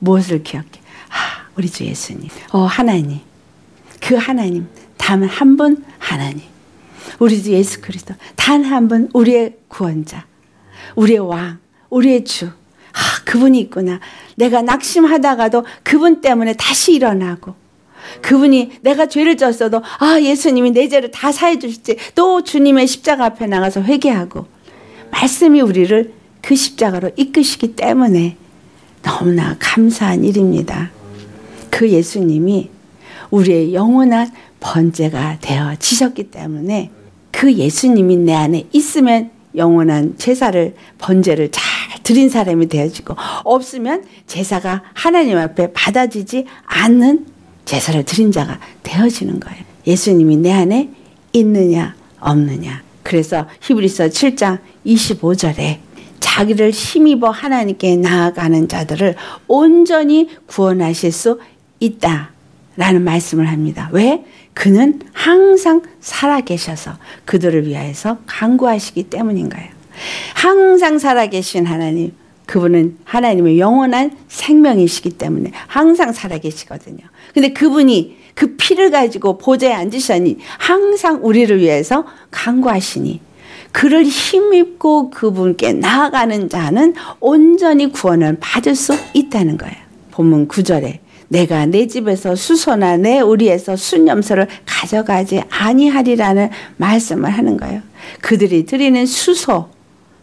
무엇을 기억해? 아, 우리 주 예수님, 하나님, 그 하나님, 단 한 분 하나님, 우리 주 예수 그리스도, 단 한 분 우리의 구원자, 우리의 왕, 우리의 주, 아, 그분이 있구나. 내가 낙심하다가도 그분 때문에 다시 일어나고, 그분이 내가 죄를 졌어도 아, 예수님이 내 죄를 다 사해 주실지, 또 주님의 십자가 앞에 나가서 회개하고, 말씀이 우리를 그 십자가로 이끄시기 때문에 너무나 감사한 일입니다. 그 예수님이 우리의 영원한 번제가 되어 지셨기 때문에 그 예수님이 내 안에 있으면 영원한 제사를, 번제를 잘 드린 사람이 되어지고, 없으면 제사가 하나님 앞에 받아지지 않는 제사를 드린 자가 되어지는 거예요. 예수님이 내 안에 있느냐 없느냐. 그래서 히브리서 7장 25절에 자기를 힘입어 하나님께 나아가는 자들을 온전히 구원하실 수 있다라는 말씀을 합니다. 왜? 그는 항상 살아계셔서 그들을 위하여서 간구하시기 때문인 거예요. 항상 살아계신 하나님, 그분은 하나님의 영원한 생명이시기 때문에 항상 살아계시거든요. 근데 그분이 그 피를 가지고 보좌에 앉으시니 항상 우리를 위해서 간구하시니 그를 힘입고 그분께 나아가는 자는 온전히 구원을 받을 수 있다는 거예요. 본문 9절에 내가 내 집에서 수소나 내 우리에서 순염소를 가져가지 아니하리라는 말씀을 하는 거예요. 그들이 드리는 수소,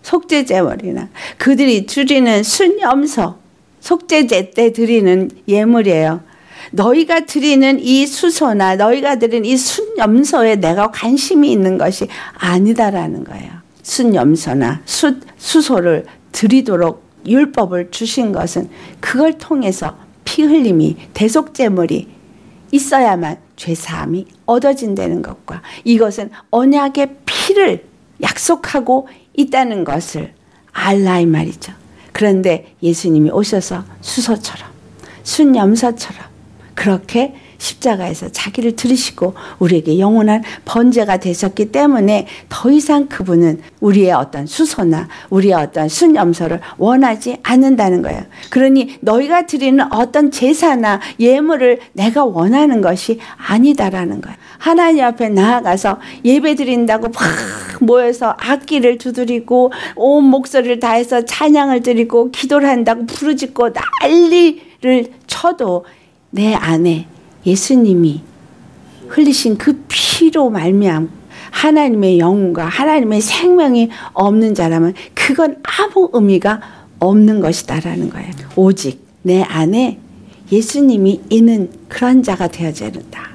속죄제물이나 그들이 드리는 순염소, 속죄제 때 드리는 예물이에요. 너희가 드리는 이 수소나 너희가 드리는 이 순염소에 내가 관심이 있는 것이 아니다라는 거예요. 순염소나 수소를 드리도록 율법을 주신 것은 그걸 통해서 피 흘림이 대속제물이 있어야만 죄사함이 얻어진다는 것과 이것은 언약의 피를 약속하고 있다는 것을 알라 이 말이죠. 그런데 예수님이 오셔서 수소처럼 순염소처럼 그렇게 십자가에서 자기를 들이시고 우리에게 영원한 번제가 되셨기 때문에 더 이상 그분은 우리의 어떤 수소나 우리의 어떤 순염소를 원하지 않는다는 거예요. 그러니 너희가 드리는 어떤 제사나 예물을 내가 원하는 것이 아니다라는 거예요. 하나님 앞에 나아가서 예배 드린다고 막 모여서 악기를 두드리고 온 목소리를 다해서 찬양을 드리고 기도를 한다고 부르짖고 난리를 쳐도 내 안에 예수님이 흘리신 그 피로 말미암아 하나님의 영과 하나님의 생명이 없는 자라면 그건 아무 의미가 없는 것이다라는 거예요. 오직 내 안에 예수님이 있는 그런 자가 되어져야 된다.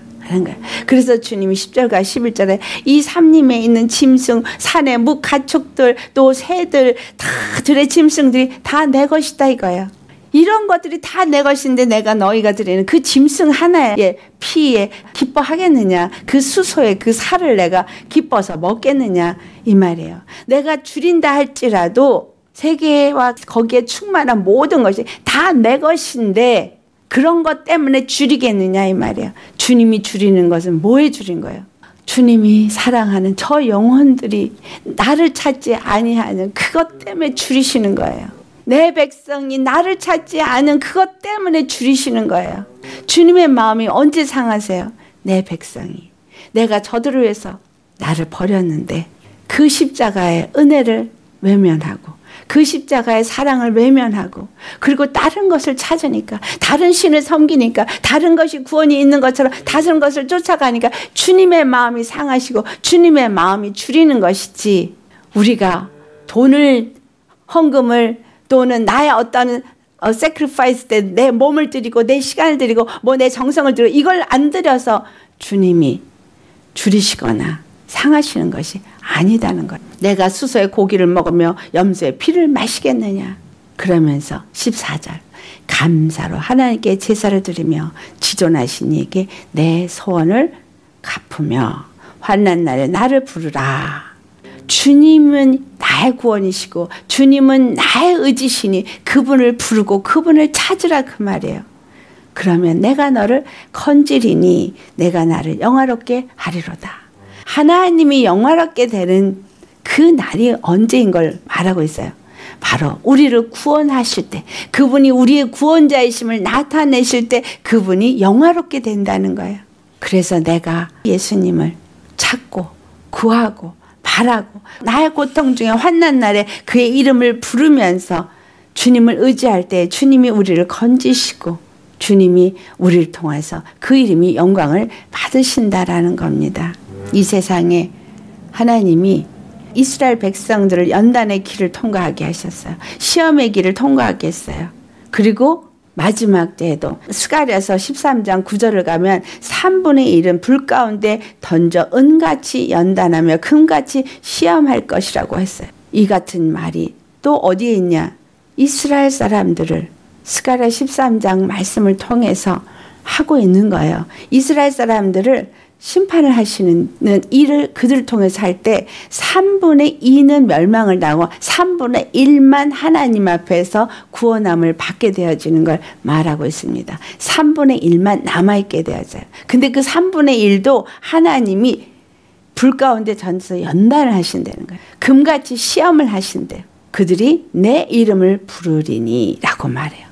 그래서 주님이 10절과 11절에 이 삼림에 있는 짐승, 산의 묵 가축들, 또 새들, 다 들의 짐승들이 다 내 것이다 이거예요. 이런 것들이 다 내 것인데 내가 너희가 드리는 그 짐승 하나의 피에 기뻐하겠느냐, 그 수소의 그 살을 내가 기뻐서 먹겠느냐 이 말이에요. 내가 줄인다 할지라도 세계와 거기에 충만한 모든 것이 다 내 것인데 그런 것 때문에 줄이겠느냐 이 말이에요. 주님이 줄이는 것은 뭐에 줄인 거예요? 주님이 사랑하는 저 영혼들이 나를 찾지 아니하는 그것 때문에 줄이시는 거예요. 내 백성이 나를 찾지 않은 그것 때문에 줄이시는 거예요. 주님의 마음이 언제 상하세요? 내 백성이. 내가 저들을 위해서 나를 버렸는데 그 십자가의 은혜를 외면하고 그 십자가의 사랑을 외면하고 그리고 다른 것을 찾으니까 다른 신을 섬기니까 다른 것이 구원이 있는 것처럼 다른 것을 쫓아가니까 주님의 마음이 상하시고 주님의 마음이 줄이는 것이지 우리가 돈을 헌금을 또는 나의 어떤 sacrifice 때 내 몸을 드리고 내 시간을 드리고 뭐 내 정성을 드리고 이걸 안 드려서 주님이 줄이시거나 상하시는 것이 아니다는 거예요. 내가 수소의 고기를 먹으며 염소의 피를 마시겠느냐. 그러면서 14절 감사로 하나님께 제사를 드리며 지존하신 이에게 내 소원을 갚으며 환난 날에 나를 부르라. 주님은 나의 구원이시고 주님은 나의 의지시니 그분을 부르고 그분을 찾으라 그 말이에요. 그러면 내가 너를 건지리니 내가 나를 영화롭게 하리로다. 하나님이 영화롭게 되는 그 날이 언제인 걸 말하고 있어요. 바로 우리를 구원하실 때 그분이 우리의 구원자이심을 나타내실 때 그분이 영화롭게 된다는 거예요. 그래서 내가 예수님을 찾고 구하고 바라고 나의 고통 중에 환난 날에 그의 이름을 부르면서 주님을 의지할 때 주님이 우리를 건지시고 주님이 우리를 통해서 그 이름이 영광을 받으신다라는 겁니다. 이 세상에 하나님이 이스라엘 백성들을 연단의 길을 통과하게 하셨어요. 시험의 길을 통과하게 했어요. 그리고 마지막 때에도 스가랴서 13장 9절을 가면 3분의 1은 불 가운데 던져 은같이 연단하며 금같이 시험할 것이라고 했어요. 이 같은 말이 또 어디에 있냐. 이스라엘 사람들을 스가랴 13장 말씀을 통해서 하고 있는 거예요. 이스라엘 사람들을 심판을 하시는 일을 그들을 통해서 할 때 3분의 2는 멸망을 당하고 3분의 1만 하나님 앞에서 구원함을 받게 되어지는 걸 말하고 있습니다. 3분의 1만 남아있게 되어져요. 근데 그 3분의 1도 하나님이 불 가운데 전서 연단을 하신다는 거예요. 금같이 시험을 하신대요. 그들이 내 이름을 부르리니 라고 말해요.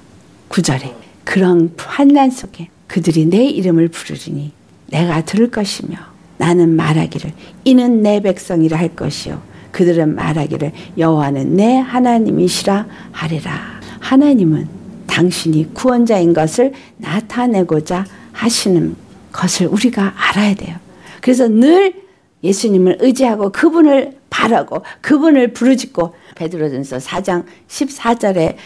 9절에 그런 환난 속에 그들이 내 이름을 부르리니 내가 들을 것이며 나는 말하기를 이는 내 백성이라 할 것이요 그들은 말하기를 여호와는 내 하나님이시라 하리라. 하나님은 다 당신이 구원자인 것을 나타내고자 하시는 것을 우리가 알아야 돼요. 그래서 늘 예수님을 의지하고 그분을 바라고 그분을 부르짖고 베드로전서 4장 14절에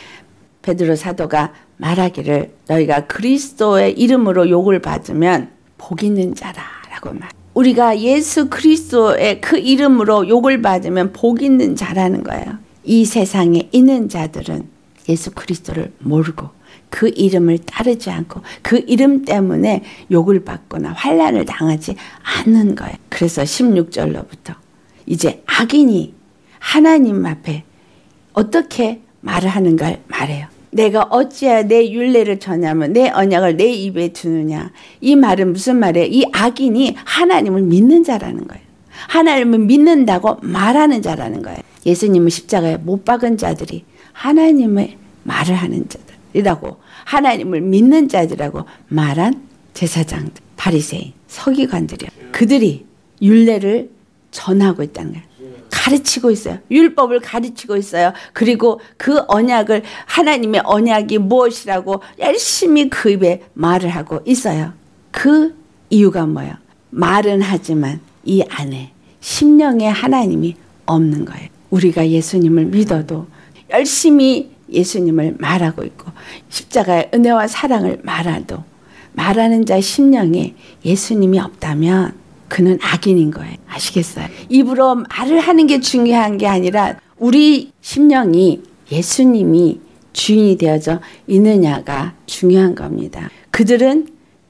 베드로 사도가 말하기를 너희가 그리스도의 이름으로 욕을 받으면 복 있는 자라라고 말. 우리가 예수 그리스도의 그 이름으로 욕을 받으면 복 있는 자라는 거예요. 이 세상에 있는 자들은 예수 그리스도를 모르고 그 이름을 따르지 않고 그 이름 때문에 욕을 받거나 환난을 당하지 않는 거예요. 그래서 16절로부터 이제 악인이 하나님 앞에 어떻게 말을 하는가 말해요. 내가 어찌하여 내 율례를 전하며 내 언약을 내 입에 두느냐. 이 말은 무슨 말이에요? 이 악인이 하나님을 믿는 자라는 거예요. 하나님을 믿는다고 말하는 자라는 거예요. 예수님은 십자가에 못 박은 자들이 하나님의 말을 하는 자들이라고, 하나님을 믿는 자들이라고 말한 제사장들, 바리새인, 서기관들이요. 그들이 율례를 전하고 있다는 거예요. 가르치고 있어요. 율법을 가르치고 있어요. 그리고 그 언약을, 하나님의 언약이 무엇이라고 열심히 그 입에 말을 하고 있어요. 그 이유가 뭐예요? 말은 하지만 이 안에 심령의 하나님이 없는 거예요. 우리가 예수님을 믿어도 열심히 예수님을 말하고 있고 십자가의 은혜와 사랑을 말해도 말하는 자의 심령에 예수님이 없다면 그는 악인인 거예요. 아시겠어요? 입으로 말을 하는 게 중요한 게 아니라 우리 심령이 예수님이 주인이 되어져 있느냐가 중요한 겁니다. 그들은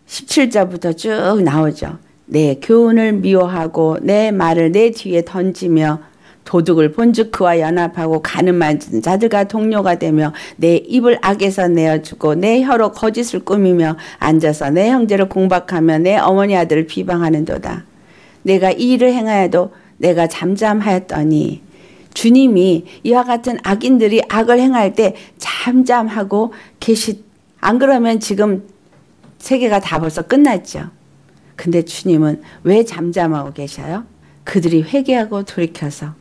17절부터 쭉 나오죠. 내 교훈을 미워하고 내 말을 내 뒤에 던지며 도둑을 본즉 그와 연합하고 간을 만지는 자들과 동료가 되며 내 입을 악에서 내어주고 내 혀로 거짓을 꾸미며 앉아서 내 형제를 공박하며 내 어머니 아들을 비방하는도다. 내가 이 일을 행하여도 내가 잠잠하였더니, 주님이 이와 같은 악인들이 악을 행할 때 잠잠하고 안 그러면 지금 세계가 다 벌써 끝났죠. 근데 주님은 왜 잠잠하고 계셔요? 그들이 회개하고 돌이켜서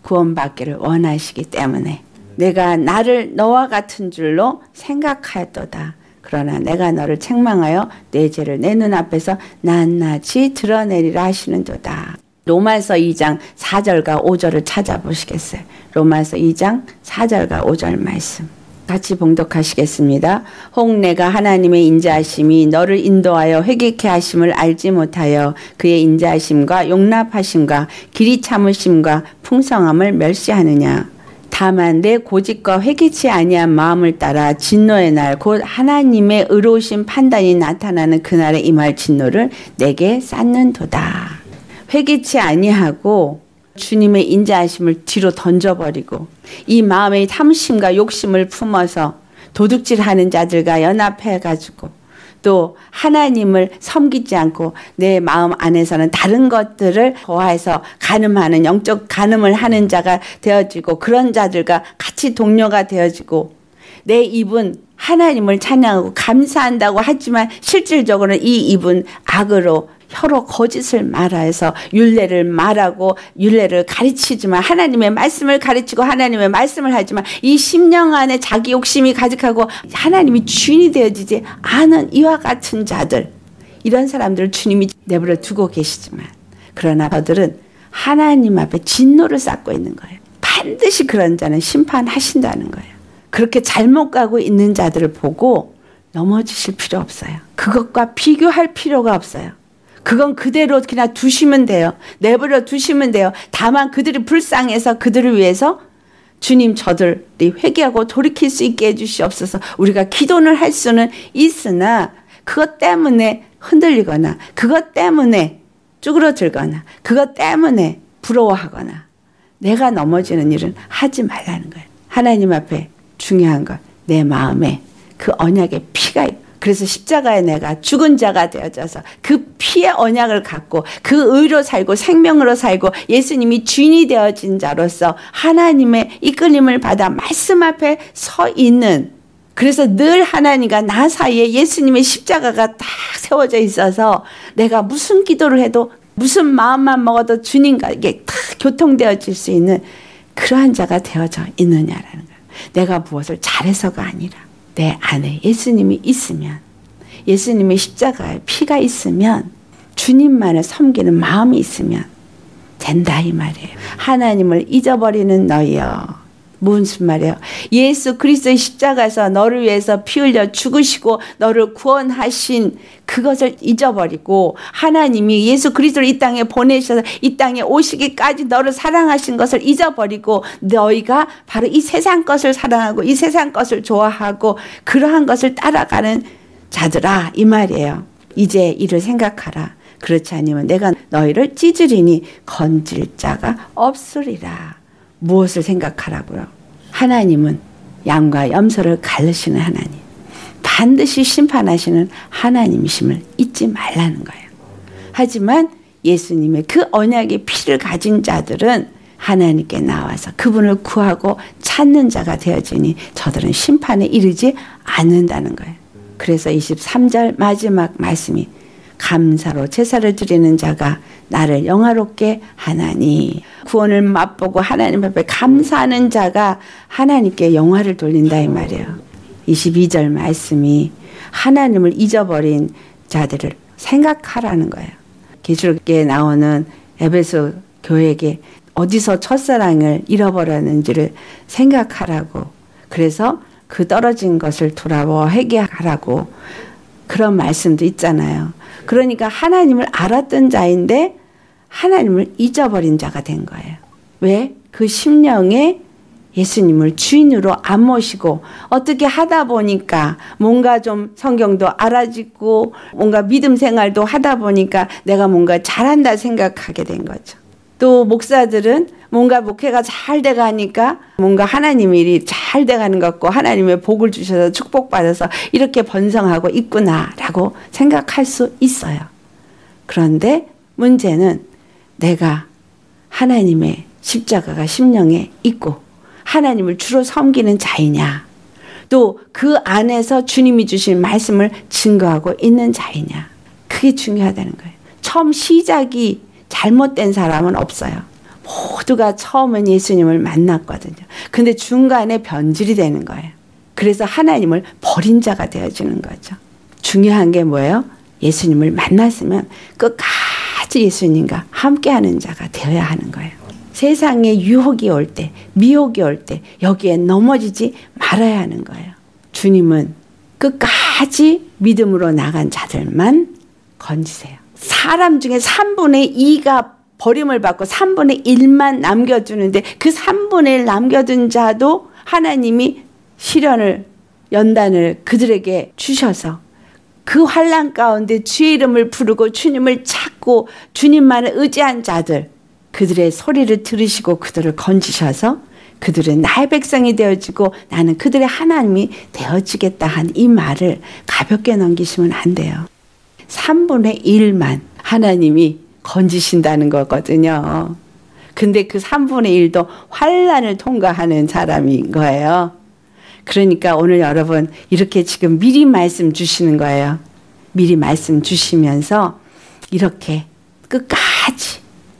구원받기를 원하시기 때문에. 내가 나를 너와 같은 줄로 생각하였도다. 그러나 내가 너를 책망하여 내 죄를 내 눈앞에서 낱낱이 드러내리라 하시는도다. 로마서 2장 4절과 5절을 찾아보시겠어요? 로마서 2장 4절과 5절 말씀 같이 봉독하시겠습니다. 혹 내가 하나님의 인자하심이 너를 인도하여 회개케 하심을 알지 못하여 그의 인자하심과 용납하심과 길이 참으심과 풍성함을 멸시하느냐. 다만 내 고집과 회개치 아니한 마음을 따라 진노의 날 곧 하나님의 의로우신 판단이 나타나는 그날에 임할 진노를 내게 쌓는도다. 회개치 아니하고 주님의 인자하심을 뒤로 던져버리고 이 마음의 탐심과 욕심을 품어서 도둑질하는 자들과 연합해가지고 또 하나님을 섬기지 않고 내 마음 안에서는 다른 것들을 좋아해서 간음하는, 영적 간음을 하는 자가 되어지고 그런 자들과 같이 동료가 되어지고, 내 입은 하나님을 찬양하고 감사한다고 하지만 실질적으로는 이 입은 악으로 혀로 거짓을 말해서 율례를 말하고 율례를 가르치지만, 하나님의 말씀을 가르치고 하나님의 말씀을 하지만 이 심령 안에 자기 욕심이 가득하고 하나님이 주인이 되어지지 않은 이와 같은 자들, 이런 사람들을 주님이 내버려 두고 계시지만 그러나 저들은 하나님 앞에 진노를 쌓고 있는 거예요. 반드시 그런 자는 심판하신다는 거예요. 그렇게 잘못 가고 있는 자들을 보고 넘어지실 필요 없어요. 그것과 비교할 필요가 없어요. 그건 그대로 그냥 두시면 돼요. 내버려 두시면 돼요. 다만 그들이 불쌍해서 그들을 위해서 주님 저들이 회개하고 돌이킬 수 있게 해주시옵소서. 우리가 기도는 할 수는 있으나 그것 때문에 흔들리거나 그것 때문에 쭈그러들거나 그것 때문에 부러워하거나 내가 넘어지는 일은 하지 말라는 거예요. 하나님 앞에 중요한 건 내 마음에 그 언약의 피가 있고, 그래서 십자가에 내가 죽은 자가 되어져서 그 피의 언약을 갖고 그 의로 살고 생명으로 살고 예수님이 주인이 되어진 자로서 하나님의 이끌림을 받아 말씀 앞에 서 있는, 그래서 늘 하나님과 나 사이에 예수님의 십자가가 딱 세워져 있어서 내가 무슨 기도를 해도 무슨 마음만 먹어도 주님과 이게 딱 교통되어질 수 있는 그러한 자가 되어져 있느냐라는 거예요. 내가 무엇을 잘해서가 아니라 내 안에 예수님이 있으면, 예수님의 십자가의 피가 있으면, 주님만을 섬기는 마음이 있으면 된다 이 말이에요. 하나님을 잊어버리는 너희여. 무슨 말이에요? 예수 그리스도의 십자가에서 너를 위해서 피 흘려 죽으시고 너를 구원하신 그것을 잊어버리고, 하나님이 예수 그리스도를 이 땅에 보내셔서 이 땅에 오시기까지 너를 사랑하신 것을 잊어버리고, 너희가 바로 이 세상 것을 사랑하고 이 세상 것을 좋아하고 그러한 것을 따라가는 자들아 이 말이에요. 이제 이를 생각하라. 그렇지 않으면 내가 너희를 찢으리니 건질 자가 없으리라. 무엇을 생각하라고요? 하나님은 양과 염소를 가르시는 하나님, 반드시 심판하시는 하나님이심을 잊지 말라는 거예요. 하지만 예수님의 그 언약의 피를 가진 자들은 하나님께 나와서 그분을 구하고 찾는 자가 되어지니 저들은 심판에 이르지 않는다는 거예요. 그래서 23절 마지막 말씀이 감사로 제사를 드리는 자가 나를 영화롭게 하나니, 구원을 맛보고 하나님 앞에 감사하는 자가 하나님께 영화를 돌린다 이 말이에요. 22절 말씀이 하나님을 잊어버린 자들을 생각하라는 거예요. 계시록에 나오는 에베소 교회에게 어디서 첫사랑을 잃어버렸는지를 생각하라고, 그래서 그 떨어진 것을 돌아와 회개하라고 그런 말씀도 있잖아요. 그러니까 하나님을 알았던 자인데 하나님을 잊어버린 자가 된 거예요. 왜? 그 심령에 예수님을 주인으로 안 모시고 어떻게 하다 보니까 뭔가 좀 성경도 알아지고 뭔가 믿음 생활도 하다 보니까 내가 뭔가 잘한다 생각하게 된 거죠. 또 목사들은 뭔가 목회가 잘 돼가니까 뭔가 하나님 일이 잘 돼가는 것 같고 하나님의 복을 주셔서 축복받아서 이렇게 번성하고 있구나라고 생각할 수 있어요. 그런데 문제는 내가 하나님의 십자가가 심령에 있고 하나님을 주로 섬기는 자이냐, 또 그 안에서 주님이 주신 말씀을 증거하고 있는 자이냐, 그게 중요하다는 거예요. 처음 시작이 잘못된 사람은 없어요. 모두가 처음엔 예수님을 만났거든요. 근데 중간에 변질이 되는 거예요. 그래서 하나님을 버린 자가 되어지는 거죠. 중요한 게 뭐예요? 예수님을 만났으면 끝까지 예수님과 함께하는 자가 되어야 하는 거예요. 세상에 유혹이 올 때, 미혹이 올 때 여기에 넘어지지 말아야 하는 거예요. 주님은 끝까지 믿음으로 나간 자들만 건지세요. 사람 중에 3분의 2가 버림을 받고 3분의 1만 남겨주는데, 그 3분의 1 남겨둔 자도 하나님이 시련을, 연단을 그들에게 주셔서 그 환난 가운데 주의 이름을 부르고 주님을 찾고 주님만을 의지한 자들, 그들의 소리를 들으시고 그들을 건지셔서 그들은 나의 백성이 되어지고 나는 그들의 하나님이 되어지겠다 한 이 말을 가볍게 넘기시면 안 돼요. 3분의 1만 하나님이 건지신다는 거거든요. 근데 그 3분의 1도 환난을 통과하는 사람인 거예요. 그러니까 오늘 여러분 이렇게 지금 미리 말씀 주시는 거예요. 미리 말씀 주시면서 이렇게 끝까지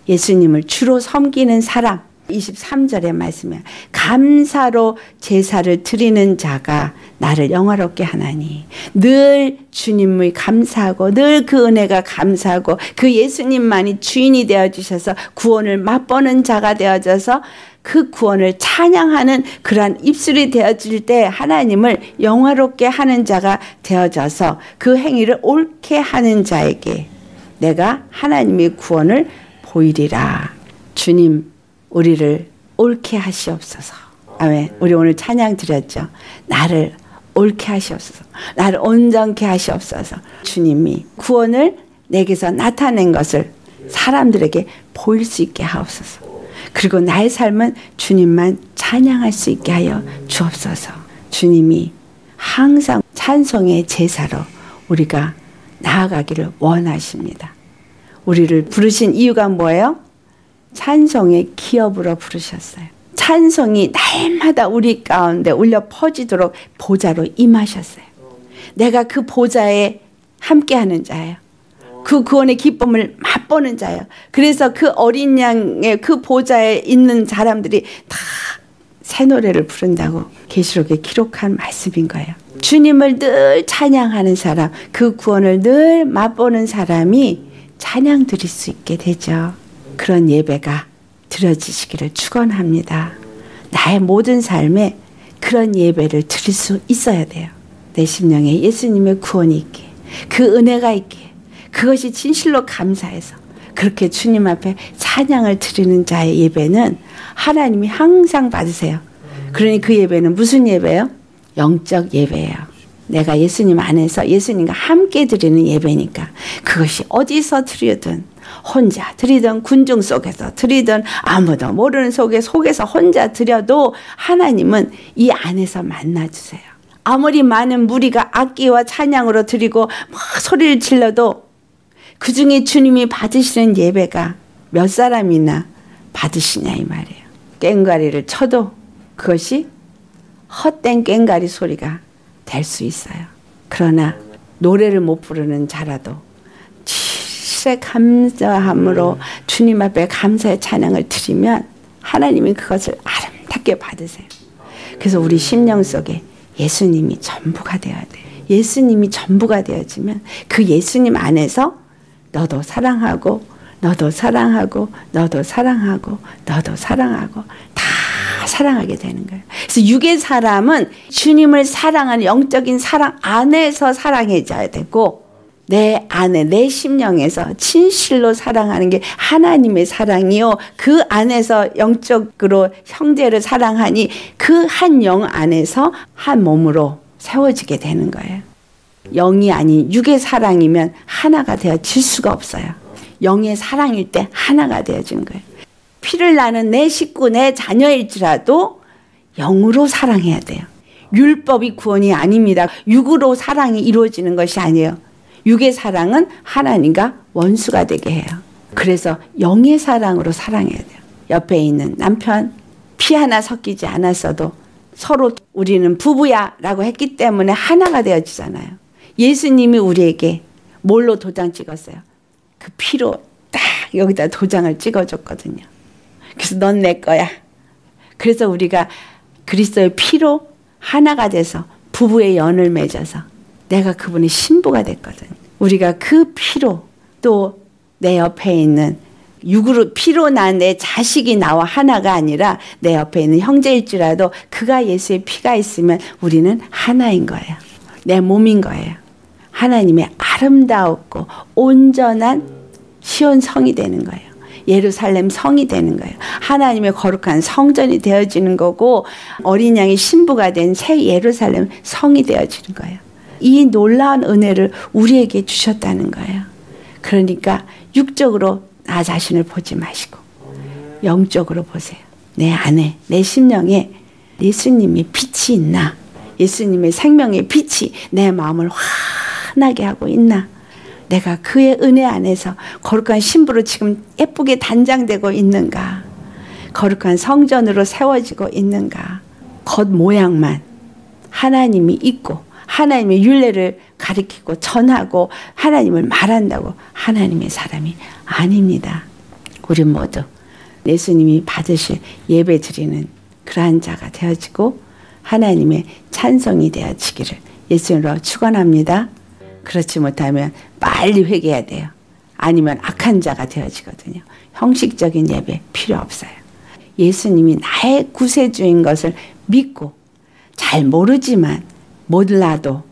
예수님을 주로 섬기는 사람, 23절의 말씀에 감사로 제사를 드리는 자가 나를 영화롭게 하나니, 늘 주님의 감사하고 늘 그 은혜가 감사하고 그 예수님만이 주인이 되어주셔서 구원을 맛보는 자가 되어져서 그 구원을 찬양하는 그러한 입술이 되어질 때 하나님을 영화롭게 하는 자가 되어져서 그 행위를 옳게 하는 자에게 내가 하나님의 구원을 보이리라. 주님, 우리를 옳게 하시옵소서. 아멘. 우리 오늘 찬양 드렸죠. 나를 옳게 하시옵소서. 나를 온전케 하시옵소서. 주님이 구원을 내게서 나타낸 것을 사람들에게 보일 수 있게 하옵소서. 그리고 나의 삶은 주님만 찬양할 수 있게 하여 주옵소서. 주님이 항상 찬송의 제사로 우리가 나아가기를 원하십니다. 우리를 부르신 이유가 뭐예요? 찬송의 기업으로 부르셨어요. 찬송이 날마다 우리 가운데 울려 퍼지도록 보좌로 임하셨어요. 내가 그 보좌에 함께하는 자예요. 그 구원의 기쁨을 맛보는 자예요. 그래서 그 어린 양의 그 보좌에 있는 사람들이 다 새 노래를 부른다고 계시록에 기록한 말씀인 거예요. 주님을 늘 찬양하는 사람, 그 구원을 늘 맛보는 사람이 찬양 드릴 수 있게 되죠. 그런 예배가 드려지시기를 축원합니다. 나의 모든 삶에 그런 예배를 드릴 수 있어야 돼요. 내 심령에 예수님의 구원이 있게, 그 은혜가 있게, 그것이 진실로 감사해서 그렇게 주님 앞에 찬양을 드리는 자의 예배는 하나님이 항상 받으세요. 그러니 그 예배는 무슨 예배예요? 영적 예배예요. 내가 예수님 안에서 예수님과 함께 드리는 예배니까 그것이 어디서 드리든, 혼자 드리든, 군중 속에서 드리든, 아무도 모르는 속에서 혼자 드려도 하나님은 이 안에서 만나주세요. 아무리 많은 무리가 악기와 찬양으로 드리고 막 소리를 질러도 그 중에 주님이 받으시는 예배가 몇 사람이나 받으시냐 이 말이에요. 꽹과리를 쳐도 그것이 헛된 꽹과리 소리가 될 수 있어요. 그러나 노래를 못 부르는 자라도 진실의 감사함으로 주님 앞에 감사의 찬양을 드리면 하나님이 그것을 아름답게 받으세요. 그래서 우리 심령 속에 예수님이 전부가 되어야 돼요. 예수님이 전부가 되어지면 그 예수님 안에서 너도 사랑하고 너도 사랑하고 너도 사랑하고 너도 사랑하고 다 사랑하게 되는 거예요. 그래서 육의 사람은 주님을 사랑하는 영적인 사랑 안에서 사랑해져야 되고, 내 안에, 내 심령에서 진실로 사랑하는 게 하나님의 사랑이요, 그 안에서 영적으로 형제를 사랑하니 그 한 영 안에서 한 몸으로 세워지게 되는 거예요. 영이 아닌 육의 사랑이면 하나가 되어질 수가 없어요. 영의 사랑일 때 하나가 되어진 거예요. 피를 나는 내 식구, 내 자녀일지라도 영으로 사랑해야 돼요. 율법이 구원이 아닙니다. 육으로 사랑이 이루어지는 것이 아니에요. 육의 사랑은 하나님과 원수가 되게 해요. 그래서 영의 사랑으로 사랑해야 돼요. 옆에 있는 남편, 피 하나 섞이지 않았어도 서로 우리는 부부야 라고 했기 때문에 하나가 되어지잖아요. 예수님이 우리에게 뭘로 도장 찍었어요? 그 피로 딱 여기다 도장을 찍어줬거든요. 그래서 넌 내 거야. 그래서 우리가 그리스도의 피로 하나가 돼서 부부의 연을 맺어서 내가 그분의 신부가 됐거든요. 우리가 그 피로, 또 내 옆에 있는 육으로 피로 난 내 자식이 나와 하나가 아니라 내 옆에 있는 형제일지라도 그가 예수의 피가 있으면 우리는 하나인 거예요. 내 몸인 거예요. 하나님의 아름답고 온전한 시온 성이 되는 거예요. 예루살렘 성이 되는 거예요. 하나님의 거룩한 성전이 되어지는 거고, 어린 양의 신부가 된 새 예루살렘 성이 되어지는 거예요. 이 놀라운 은혜를 우리에게 주셨다는 거예요. 그러니까 육적으로 나 자신을 보지 마시고 영적으로 보세요. 내 안에, 내 심령에 예수님의 빛이 있나, 예수님의 생명의 빛이 내 마음을 환하게 하고 있나, 내가 그의 은혜 안에서 거룩한 신부로 지금 예쁘게 단장되고 있는가, 거룩한 성전으로 세워지고 있는가. 겉모양만 하나님이 있고 하나님의 율례를 가리키고 전하고 하나님을 말한다고 하나님의 사람이 아닙니다. 우리 모두 예수님이 받으실 예배 드리는 그러한 자가 되어지고 하나님의 찬송이 되어지기를 예수님으로 축원합니다. 그렇지 못하면 빨리 회개해야 돼요. 아니면 악한 자가 되어지거든요. 형식적인 예배 필요 없어요. 예수님이 나의 구세주인 것을 믿고, 잘 모르지만 몰라도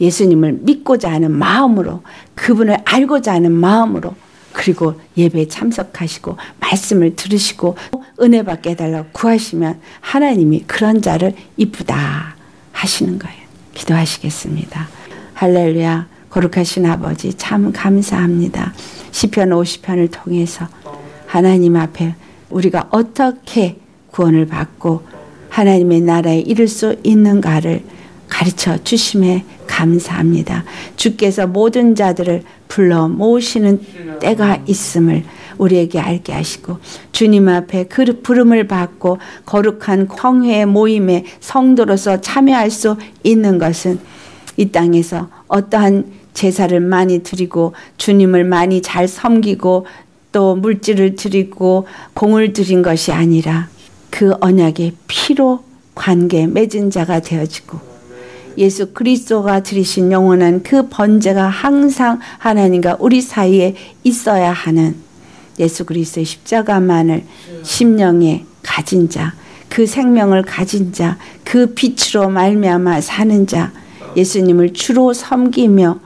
예수님을 믿고자 하는 마음으로, 그분을 알고자 하는 마음으로, 그리고 예배에 참석하시고 말씀을 들으시고 은혜 받게 해달라고 구하시면 하나님이 그런 자를 이쁘다 하시는 거예요. 기도하시겠습니다. 할렐루야. 거룩하신 아버지, 참 감사합니다. 시편 50편을 통해서 하나님 앞에 우리가 어떻게 구원을 받고 하나님의 나라에 이를 수 있는가를 가르쳐 주심에 감사합니다. 주께서 모든 자들을 불러 모으시는 때가 있음을 우리에게 알게 하시고, 주님 앞에 그 부름을 받고 거룩한 성회의 모임에 성도로서 참여할 수 있는 것은 이 땅에서 어떠한 제사를 많이 드리고 주님을 많이 잘 섬기고 또 물질을 드리고 공을 드린 것이 아니라 그 언약의 피로 관계 맺은 자가 되어지고 예수 그리스도가 드리신 영원한 그 번제가 항상 하나님과 우리 사이에 있어야 하는 예수 그리스도의 십자가만을 심령에 가진 자, 그 생명을 가진 자, 그 빛으로 말미암아 사는 자, 예수님을 주로 섬기며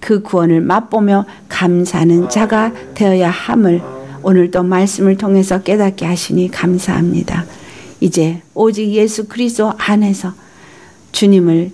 그 구원을 맛보며 감사하는 자가 되어야 함을 오늘도 말씀을 통해서 깨닫게 하시니 감사합니다. 이제 오직 예수 그리스도 안에서 주님을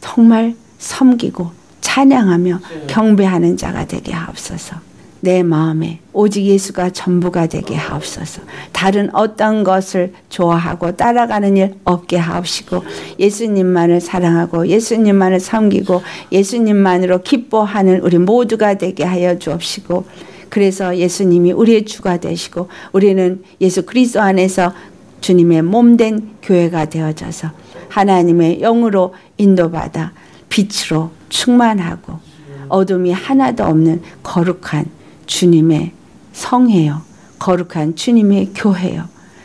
정말 섬기고 찬양하며 경배하는 자가 되게 하옵소서. 내 마음에 오직 예수가 전부가 되게 하옵소서. 다른 어떤 것을 좋아하고 따라가는 일 없게 하옵시고, 예수님만을 사랑하고 예수님만을 섬기고 예수님만으로 기뻐하는 우리 모두가 되게 하여 주옵시고, 그래서 예수님이 우리의 주가 되시고 우리는 예수 그리스도 안에서 주님의 몸된 교회가 되어져서 하나님의 영으로 인도받아 빛으로 충만하고 어둠이 하나도 없는 거룩한 주님의 성회요, 거룩한 주님의 교회요,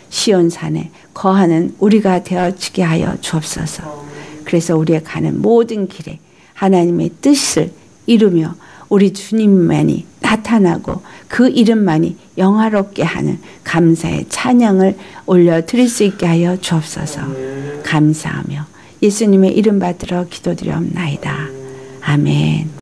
시온산에 거하는 우리가 되어지게 하여 주옵소서. 그래서 우리의 가는 모든 길에 하나님의 뜻을 이루며 우리 주님만이 나타나고 그 이름만이 영화롭게 하는 감사의 찬양을 올려드릴 수 있게 하여 주옵소서. 감사하며 예수님의 이름 받들어 기도드려옵나이다. 아멘.